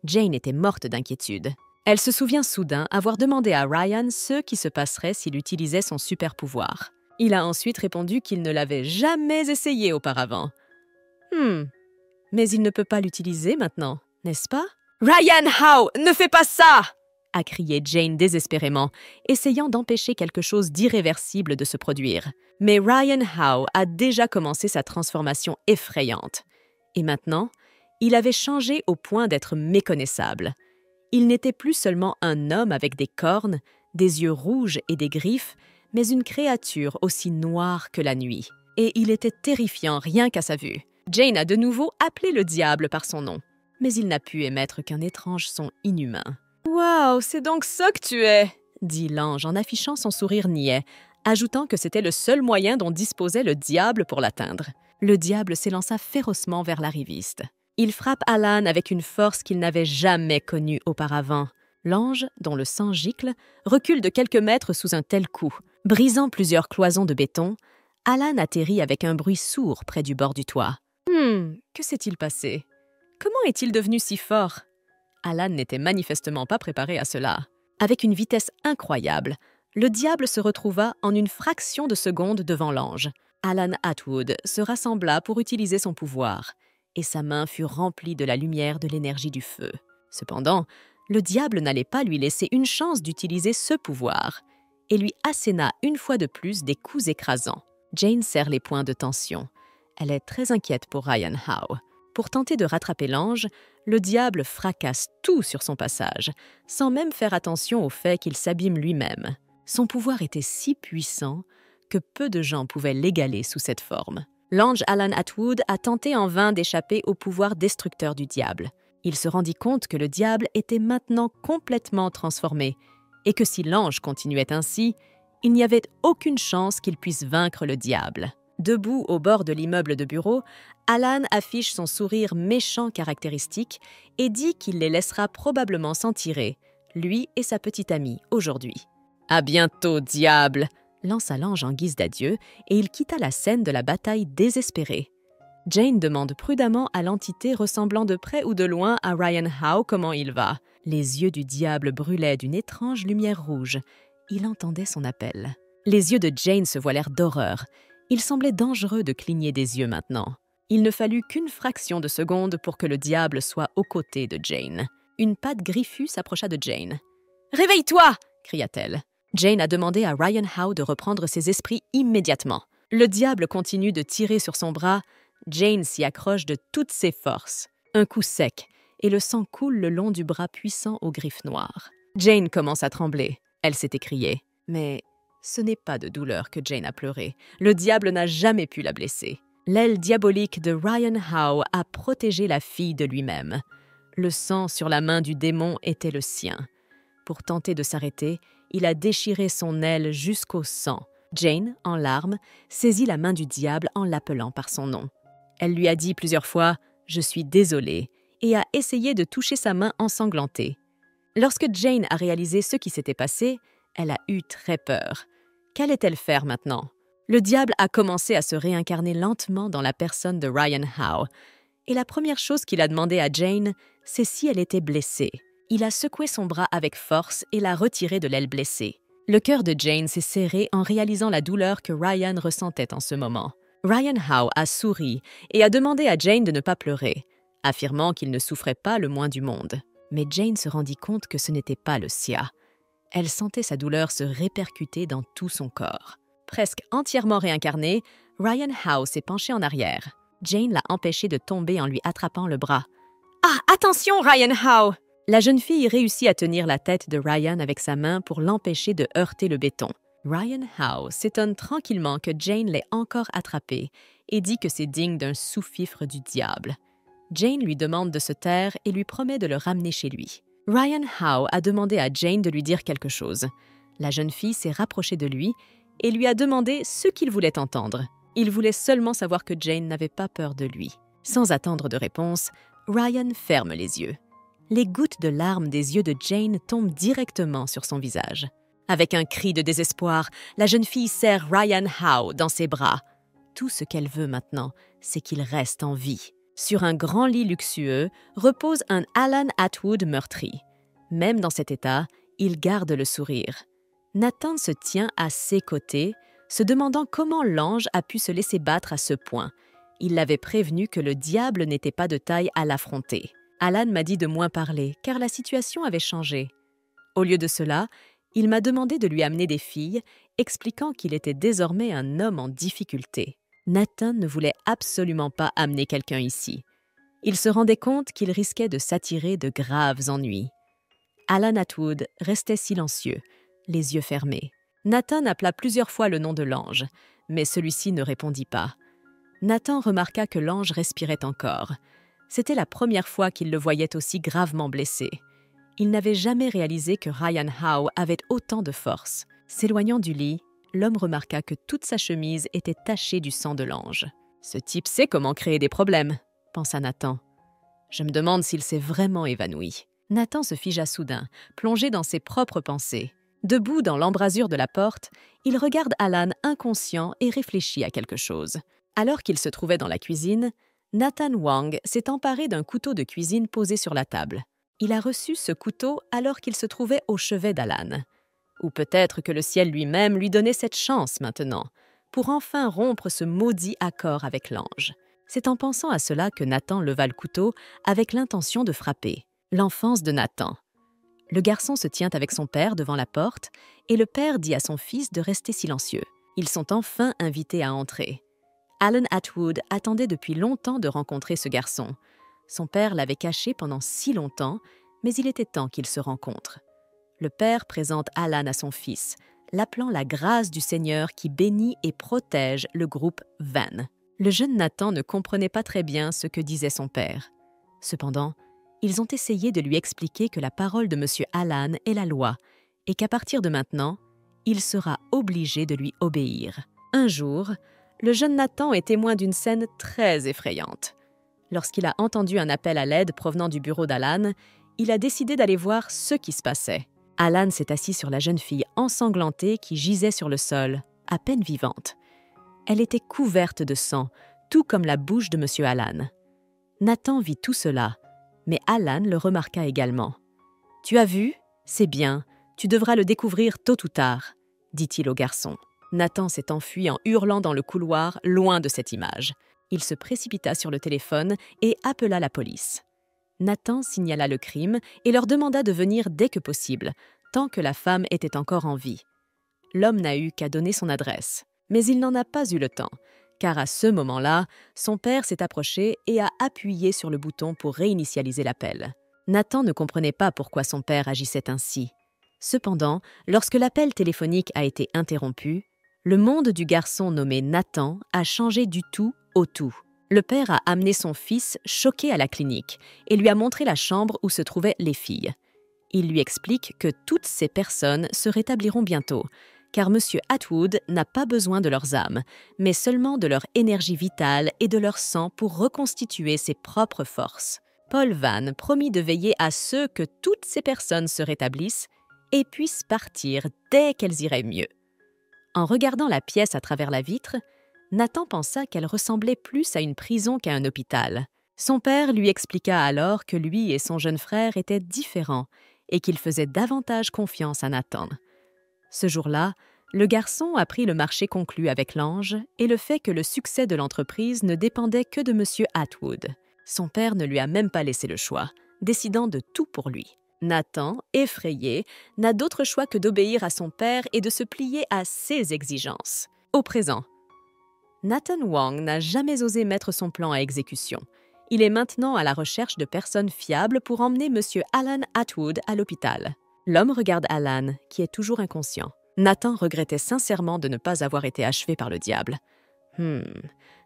Jane était morte d'inquiétude. Elle se souvient soudain avoir demandé à Ryan ce qui se passerait s'il utilisait son super-pouvoir. Il a ensuite répondu qu'il ne l'avait jamais essayé auparavant. « Hmm. » mais il ne peut pas l'utiliser maintenant, n'est-ce pas? « Ryan Howe, ne fais pas ça !» a crié Jane désespérément, essayant d'empêcher quelque chose d'irréversible de se produire. Mais Ryan Howe a déjà commencé sa transformation effrayante. Et maintenant, il avait changé au point d'être méconnaissable. Il n'était plus seulement un homme avec des cornes, des yeux rouges et des griffes, mais une créature aussi noire que la nuit. Et il était terrifiant rien qu'à sa vue. Jane a de nouveau appelé le diable par son nom, mais il n'a pu émettre qu'un étrange son inhumain. « Waouh, c'est donc ça que tu es !» dit l'ange en affichant son sourire niais, ajoutant que c'était le seul moyen dont disposait le diable pour l'atteindre. Le diable s'élança férocement vers l'arriviste. Il frappe Alan avec une force qu'il n'avait jamais connue auparavant. L'ange, dont le sang gicle, recule de quelques mètres sous un tel coup. Brisant plusieurs cloisons de béton, Alan atterrit avec un bruit sourd près du bord du toit. « Hum, que s'est-il passé? Comment est-il devenu si fort ?» Alan n'était manifestement pas préparé à cela. Avec une vitesse incroyable, le diable se retrouva en une fraction de seconde devant l'ange. Alan Atwood se rassembla pour utiliser son pouvoir, et sa main fut remplie de la lumière de l'énergie du feu. Cependant, le diable n'allait pas lui laisser une chance d'utiliser ce pouvoir, et lui asséna une fois de plus des coups écrasants. Jane serre les points de tension. Elle est très inquiète pour Ryan Howe. Pour tenter de rattraper l'ange, le diable fracasse tout sur son passage, sans même faire attention au fait qu'il s'abîme lui-même. Son pouvoir était si puissant que peu de gens pouvaient l'égaler sous cette forme. L'ange Alan Atwood a tenté en vain d'échapper au pouvoir destructeur du diable. Il se rendit compte que le diable était maintenant complètement transformé, et que si l'ange continuait ainsi, il n'y avait aucune chance qu'il puisse vaincre le diable. Debout au bord de l'immeuble de bureau, Alan affiche son sourire méchant caractéristique et dit qu'il les laissera probablement s'en tirer, lui et sa petite amie, aujourd'hui. « À bientôt, diable !» lança l'ange en guise d'adieu et il quitta la scène de la bataille désespérée. Jane demande prudemment à l'entité ressemblant de près ou de loin à Ryan Howe comment il va. Les yeux du diable brûlaient d'une étrange lumière rouge. Il entendait son appel. Les yeux de Jane se voilèrent d'horreur. Il semblait dangereux de cligner des yeux maintenant. Il ne fallut qu'une fraction de seconde pour que le diable soit aux côtés de Jane. Une patte griffue s'approcha de Jane. « Réveille-toi » cria-t-elle. Jane a demandé à Ryan Howe de reprendre ses esprits immédiatement. Le diable continue de tirer sur son bras. Jane s'y accroche de toutes ses forces. Un coup sec, et le sang coule le long du bras puissant aux griffes noires. Jane commence à trembler. Elle s'est écriée. Mais... ce n'est pas de douleur que Jane a pleuré. Le diable n'a jamais pu la blesser. L'aile diabolique de Ryan Howe a protégé la fille de lui-même. Le sang sur la main du démon était le sien. Pour tenter de s'arrêter, il a déchiré son aile jusqu'au sang. Jane, en larmes, saisit la main du diable en l'appelant par son nom. Elle lui a dit plusieurs fois « Je suis désolée » et a essayé de toucher sa main ensanglantée. Lorsque Jane a réalisé ce qui s'était passé, elle a eu très peur. Qu'allait-elle faire maintenant? Le diable a commencé à se réincarner lentement dans la personne de Ryan Howe. Et la première chose qu'il a demandé à Jane, c'est si elle était blessée. Il a secoué son bras avec force et l'a retirée de l'aile blessée. Le cœur de Jane s'est serré en réalisant la douleur que Ryan ressentait en ce moment. Ryan Howe a souri et a demandé à Jane de ne pas pleurer, affirmant qu'il ne souffrait pas le moins du monde. Mais Jane se rendit compte que ce n'était pas le sien. Elle sentait sa douleur se répercuter dans tout son corps. Presque entièrement réincarné, Ryan Howe s'est penché en arrière. Jane l'a empêché de tomber en lui attrapant le bras. « Ah, attention, Ryan Howe !» La jeune fille réussit à tenir la tête de Ryan avec sa main pour l'empêcher de heurter le béton. Ryan Howe s'étonne tranquillement que Jane l'ait encore attrapé et dit que c'est digne d'un sous-fifre du diable. Jane lui demande de se taire et lui promet de le ramener chez lui. Ryan Howe a demandé à Jane de lui dire quelque chose. La jeune fille s'est rapprochée de lui et lui a demandé ce qu'il voulait entendre. Il voulait seulement savoir que Jane n'avait pas peur de lui. Sans attendre de réponse, Ryan ferme les yeux. Les gouttes de larmes des yeux de Jane tombent directement sur son visage. Avec un cri de désespoir, la jeune fille serre Ryan Howe dans ses bras. Tout ce qu'elle veut maintenant, c'est qu'il reste en vie. Sur un grand lit luxueux repose un Alan Atwood meurtri. Même dans cet état, il garde le sourire. Nathan se tient à ses côtés, se demandant comment l'ange a pu se laisser battre à ce point, Il l'avait prévenu que le diable n'était pas de taille à l'affronter. Alan m'a dit de moins parler, car la situation avait changé. Au lieu de cela, il m'a demandé de lui amener des filles, expliquant qu'il était désormais un homme en difficulté. Nathan ne voulait absolument pas amener quelqu'un ici. Il se rendait compte qu'il risquait de s'attirer de graves ennuis. Alan Atwood restait silencieux, les yeux fermés. Nathan appela plusieurs fois le nom de l'ange, mais celui-ci ne répondit pas. Nathan remarqua que l'ange respirait encore. C'était la première fois qu'il le voyait aussi gravement blessé. Il n'avait jamais réalisé que Ryan Howe avait autant de force. S'éloignant du lit, l'homme remarqua que toute sa chemise était tachée du sang de l'ange. « Ce type sait comment créer des problèmes », pensa Nathan. « Je me demande s'il s'est vraiment évanoui. » Nathan se figea soudain, plongé dans ses propres pensées. Debout dans l'embrasure de la porte, il regarde Alan inconscient et réfléchit à quelque chose. Alors qu'il se trouvait dans la cuisine, Nathan Wang s'est emparé d'un couteau de cuisine posé sur la table. Il a reçu ce couteau alors qu'il se trouvait au chevet d'Alan. Ou peut-être que le ciel lui-même lui donnait cette chance maintenant, pour enfin rompre ce maudit accord avec l'ange. C'est en pensant à cela que Nathan leva le couteau avec l'intention de frapper. L'enfance de Nathan. Le garçon se tient avec son père devant la porte et le père dit à son fils de rester silencieux. Ils sont enfin invités à entrer. Alan Atwood attendait depuis longtemps de rencontrer ce garçon. Son père l'avait caché pendant si longtemps, mais il était temps qu'ils se rencontrent. Le père présente Alan à son fils, l'appelant la grâce du Seigneur qui bénit et protège le groupe Van. Le jeune Nathan ne comprenait pas très bien ce que disait son père. Cependant, ils ont essayé de lui expliquer que la parole de Monsieur Alan est la loi et qu'à partir de maintenant, il sera obligé de lui obéir. Un jour, le jeune Nathan est témoin d'une scène très effrayante. Lorsqu'il a entendu un appel à l'aide provenant du bureau d'Alan, il a décidé d'aller voir ce qui se passait. Alan s'est assis sur la jeune fille ensanglantée qui gisait sur le sol, à peine vivante. Elle était couverte de sang, tout comme la bouche de Monsieur Alan. Nathan vit tout cela, mais Alan le remarqua également. « Tu as vu? C'est bien. Tu devras le découvrir tôt ou tard », dit-il au garçon. Nathan s'est enfui en hurlant dans le couloir, loin de cette image. Il se précipita sur le téléphone et appela la police. Nathan signala le crime et leur demanda de venir dès que possible, tant que la femme était encore en vie. L'homme n'a eu qu'à donner son adresse. Mais il n'en a pas eu le temps, car à ce moment-là, son père s'est approché et a appuyé sur le bouton pour réinitialiser l'appel. Nathan ne comprenait pas pourquoi son père agissait ainsi. Cependant, lorsque l'appel téléphonique a été interrompu, le monde du garçon nommé Nathan a changé du tout au tout. Le père a amené son fils choqué à la clinique et lui a montré la chambre où se trouvaient les filles. Il lui explique que toutes ces personnes se rétabliront bientôt, car M. Atwood n'a pas besoin de leurs âmes, mais seulement de leur énergie vitale et de leur sang pour reconstituer ses propres forces. Paul Wang promit de veiller à ce que toutes ces personnes se rétablissent et puissent partir dès qu'elles iraient mieux. En regardant la pièce à travers la vitre, Nathan pensa qu'elle ressemblait plus à une prison qu'à un hôpital. Son père lui expliqua alors que lui et son jeune frère étaient différents et qu'il faisait davantage confiance à Nathan. Ce jour-là, le garçon apprit le marché conclu avec l'ange et le fait que le succès de l'entreprise ne dépendait que de M. Atwood. Son père ne lui a même pas laissé le choix, décidant de tout pour lui. Nathan, effrayé, n'a d'autre choix que d'obéir à son père et de se plier à ses exigences. Au présent, Nathan Wang n'a jamais osé mettre son plan à exécution. Il est maintenant à la recherche de personnes fiables pour emmener M. Alan Atwood à l'hôpital. L'homme regarde Alan, qui est toujours inconscient. Nathan regrettait sincèrement de ne pas avoir été achevé par le diable. Hmm,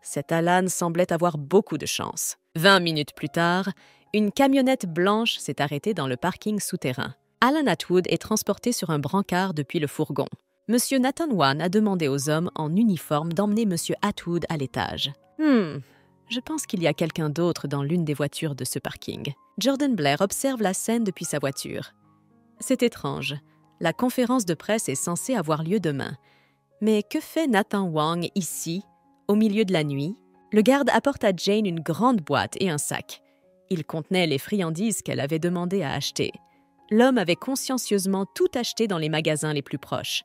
cet Alan semblait avoir beaucoup de chance. Vingt minutes plus tard, une camionnette blanche s'est arrêtée dans le parking souterrain. Alan Atwood est transporté sur un brancard depuis le fourgon. Monsieur Nathan Wang a demandé aux hommes en uniforme d'emmener Monsieur Atwood à l'étage. Hmm, je pense qu'il y a quelqu'un d'autre dans l'une des voitures de ce parking. Jordan Blair observe la scène depuis sa voiture. C'est étrange. La conférence de presse est censée avoir lieu demain. Mais que fait Nathan Wang ici, au milieu de la nuit? Le garde apporte à Jane une grande boîte et un sac. Il contenait les friandises qu'elle avait demandé à acheter. L'homme avait consciencieusement tout acheté dans les magasins les plus proches.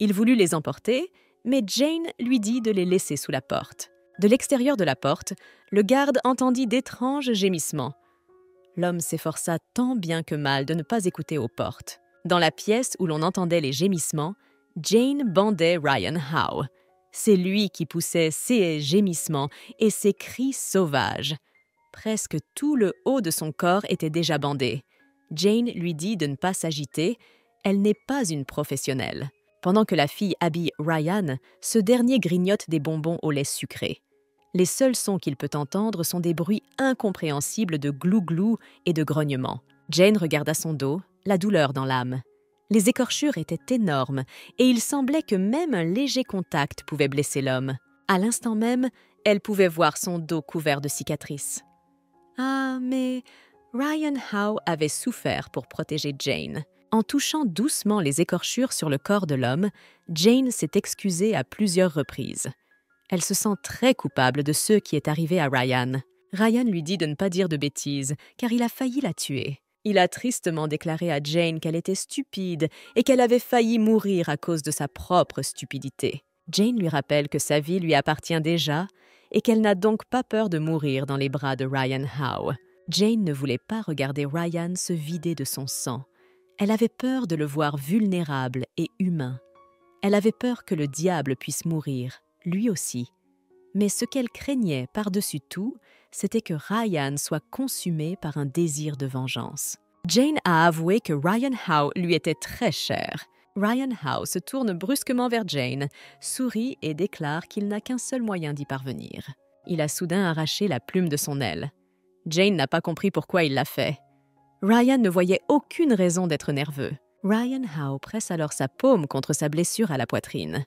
Il voulut les emporter, mais Jane lui dit de les laisser sous la porte. De l'extérieur de la porte, le garde entendit d'étranges gémissements. L'homme s'efforça tant bien que mal de ne pas écouter aux portes. Dans la pièce où l'on entendait les gémissements, Jane bandait Ryan Howe. C'est lui qui poussait ses gémissements et ses cris sauvages. Presque tout le haut de son corps était déjà bandé. Jane lui dit de ne pas s'agiter, elle n'est pas une professionnelle. Pendant que la fille habille Ryan, ce dernier grignote des bonbons au lait sucré. Les seuls sons qu'il peut entendre sont des bruits incompréhensibles de glou-glou et de grognements. Jane regarda son dos, la douleur dans l'âme. Les écorchures étaient énormes et il semblait que même un léger contact pouvait blesser l'homme. À l'instant même, elle pouvait voir son dos couvert de cicatrices. Ah, mais Ryan Howe avait souffert pour protéger Jane. En touchant doucement les écorchures sur le corps de l'homme, Jane s'est excusée à plusieurs reprises. Elle se sent très coupable de ce qui est arrivé à Ryan. Ryan lui dit de ne pas dire de bêtises, car il a failli la tuer. Il a tristement déclaré à Jane qu'elle était stupide et qu'elle avait failli mourir à cause de sa propre stupidité. Jane lui rappelle que sa vie lui appartient déjà et qu'elle n'a donc pas peur de mourir dans les bras de Ryan Howe. Jane ne voulait pas regarder Ryan se vider de son sang. Elle avait peur de le voir vulnérable et humain. Elle avait peur que le diable puisse mourir, lui aussi. Mais ce qu'elle craignait par-dessus tout, c'était que Ryan soit consumé par un désir de vengeance. Jane a avoué que Ryan Howe lui était très cher. Ryan Howe se tourne brusquement vers Jane, sourit et déclare qu'il n'a qu'un seul moyen d'y parvenir. Il a soudain arraché la plume de son aile. Jane n'a pas compris pourquoi il l'a fait. Ryan ne voyait aucune raison d'être nerveux. Ryan Howe presse alors sa paume contre sa blessure à la poitrine.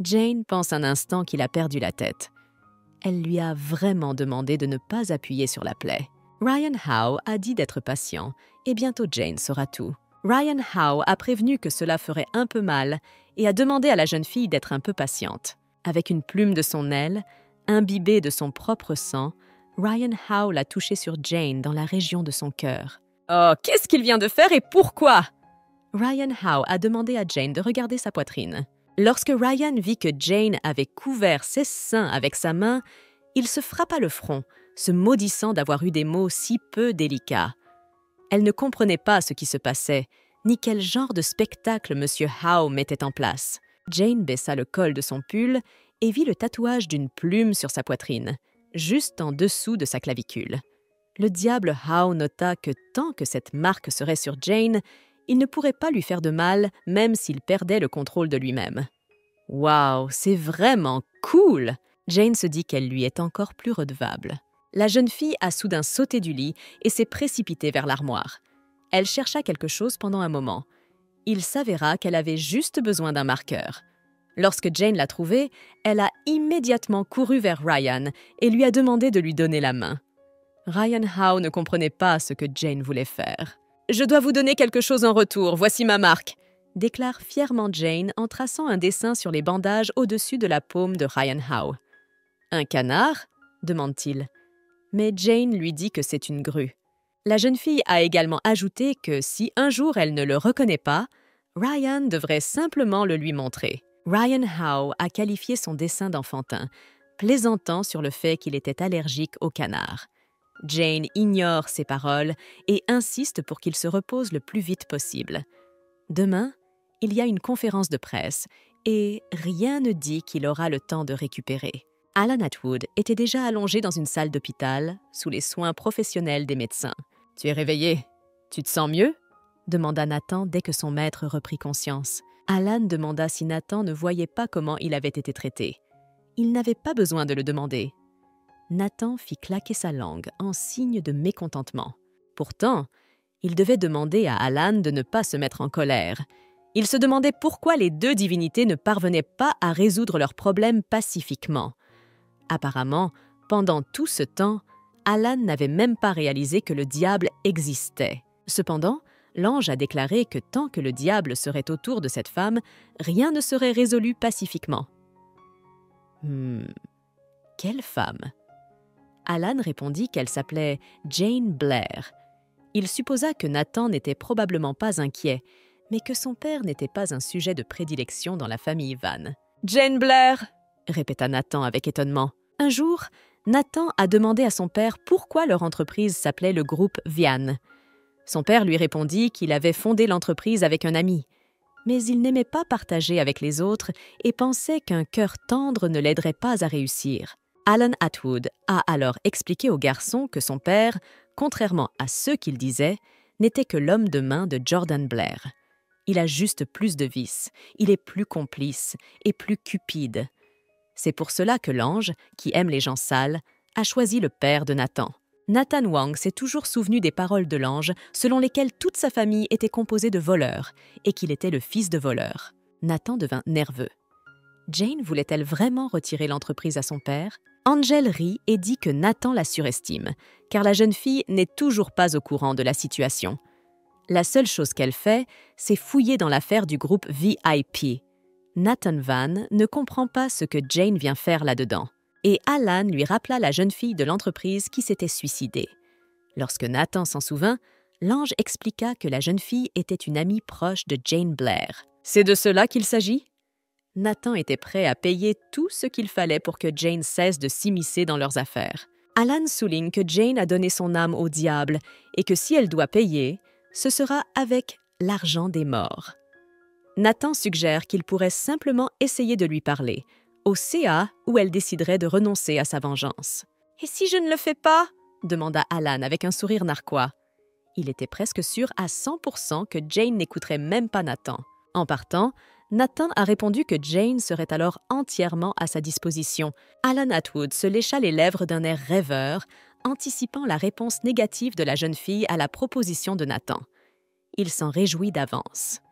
Jane pense un instant qu'il a perdu la tête. Elle lui a vraiment demandé de ne pas appuyer sur la plaie. Ryan Howe a dit d'être patient, et bientôt Jane saura tout. Ryan Howe a prévenu que cela ferait un peu mal et a demandé à la jeune fille d'être un peu patiente. Avec une plume de son aile, imbibée de son propre sang, Ryan Howe l'a touché sur Jane dans la région de son cœur. Oh, qu'est-ce qu'il vient de faire et pourquoi? Ryan Howe a demandé à Jane de regarder sa poitrine. Lorsque Ryan vit que Jane avait couvert ses seins avec sa main, il se frappa le front, se maudissant d'avoir eu des mots si peu délicats. Elle ne comprenait pas ce qui se passait, ni quel genre de spectacle Monsieur Howe mettait en place. Jane baissa le col de son pull et vit le tatouage d'une plume sur sa poitrine, juste en dessous de sa clavicule. Le diable Howe nota que tant que cette marque serait sur Jane, il ne pourrait pas lui faire de mal, même s'il perdait le contrôle de lui-même. « Waouh, c'est vraiment cool !» Jane se dit qu'elle lui est encore plus redevable. La jeune fille a soudain sauté du lit et s'est précipitée vers l'armoire. Elle chercha quelque chose pendant un moment. Il s'avéra qu'elle avait juste besoin d'un marqueur. Lorsque Jane l'a trouvé, elle a immédiatement couru vers Ryan et lui a demandé de lui donner la main. Ryan Howe ne comprenait pas ce que Jane voulait faire. « Je dois vous donner quelque chose en retour, voici ma marque !» déclare fièrement Jane en traçant un dessin sur les bandages au-dessus de la paume de Ryan Howe. « Un canard ?» demande-t-il. Mais Jane lui dit que c'est une grue. La jeune fille a également ajouté que si un jour elle ne le reconnaît pas, Ryan devrait simplement le lui montrer. Ryan Howe a qualifié son dessin d'enfantin, plaisantant sur le fait qu'il était allergique aux canards. Jane ignore ses paroles et insiste pour qu'il se repose le plus vite possible. Demain, il y a une conférence de presse et rien ne dit qu'il aura le temps de récupérer. Alan Atwood était déjà allongé dans une salle d'hôpital sous les soins professionnels des médecins. « Tu es réveillé. Tu te sens mieux ?» demanda Nathan dès que son maître reprit conscience. Alan demanda si Nathan ne voyait pas comment il avait été traité. Il n'avait pas besoin de le demander. Nathan fit claquer sa langue en signe de mécontentement. Pourtant, il devait demander à Alan de ne pas se mettre en colère. Il se demandait pourquoi les deux divinités ne parvenaient pas à résoudre leurs problèmes pacifiquement. Apparemment, pendant tout ce temps, Alan n'avait même pas réalisé que le diable existait. Cependant, l'ange a déclaré que tant que le diable serait autour de cette femme, rien ne serait résolu pacifiquement. Hmm, quelle femme ? Alan répondit qu'elle s'appelait Jane Blair. Il supposa que Nathan n'était probablement pas inquiet, mais que son père n'était pas un sujet de prédilection dans la famille Van. « Jane Blair !» répéta Nathan avec étonnement. Un jour, Nathan a demandé à son père pourquoi leur entreprise s'appelait le Groupe Van. Son père lui répondit qu'il avait fondé l'entreprise avec un ami. Mais il n'aimait pas partager avec les autres et pensait qu'un cœur tendre ne l'aiderait pas à réussir. Alan Atwood a alors expliqué au garçon que son père, contrairement à ce qu'il disait, n'était que l'homme de main de Jordan Blair. Il a juste plus de vices, il est plus complice et plus cupide. C'est pour cela que l'ange, qui aime les gens sales, a choisi le père de Nathan. Nathan Wang s'est toujours souvenu des paroles de l'ange selon lesquelles toute sa famille était composée de voleurs et qu'il était le fils de voleurs. Nathan devint nerveux. Jane voulait-elle vraiment retirer l'entreprise à son père? Angel rit et dit que Nathan la surestime, car la jeune fille n'est toujours pas au courant de la situation. La seule chose qu'elle fait, c'est fouiller dans l'affaire du groupe V I P. Nathan Wang ne comprend pas ce que Jane vient faire là-dedans. Et Alan lui rappela la jeune fille de l'entreprise qui s'était suicidée. Lorsque Nathan s'en souvint, l'ange expliqua que la jeune fille était une amie proche de Jane Blair. « C'est de cela qu'il s'agit ?» Nathan était prêt à payer tout ce qu'il fallait pour que Jane cesse de s'immiscer dans leurs affaires. Alan souligne que Jane a donné son âme au diable et que si elle doit payer, ce sera avec l'argent des morts. Nathan suggère qu'il pourrait simplement essayer de lui parler, au C A où elle déciderait de renoncer à sa vengeance. « Et si je ne le fais pas ?» demanda Alan avec un sourire narquois. Il était presque sûr à cent pour cent que Jane n'écouterait même pas Nathan. En partant, Nathan a répondu que Jane serait alors entièrement à sa disposition. Alan Atwood se lécha les lèvres d'un air rêveur, anticipant la réponse négative de la jeune fille à la proposition de Nathan. Il s'en réjouit d'avance.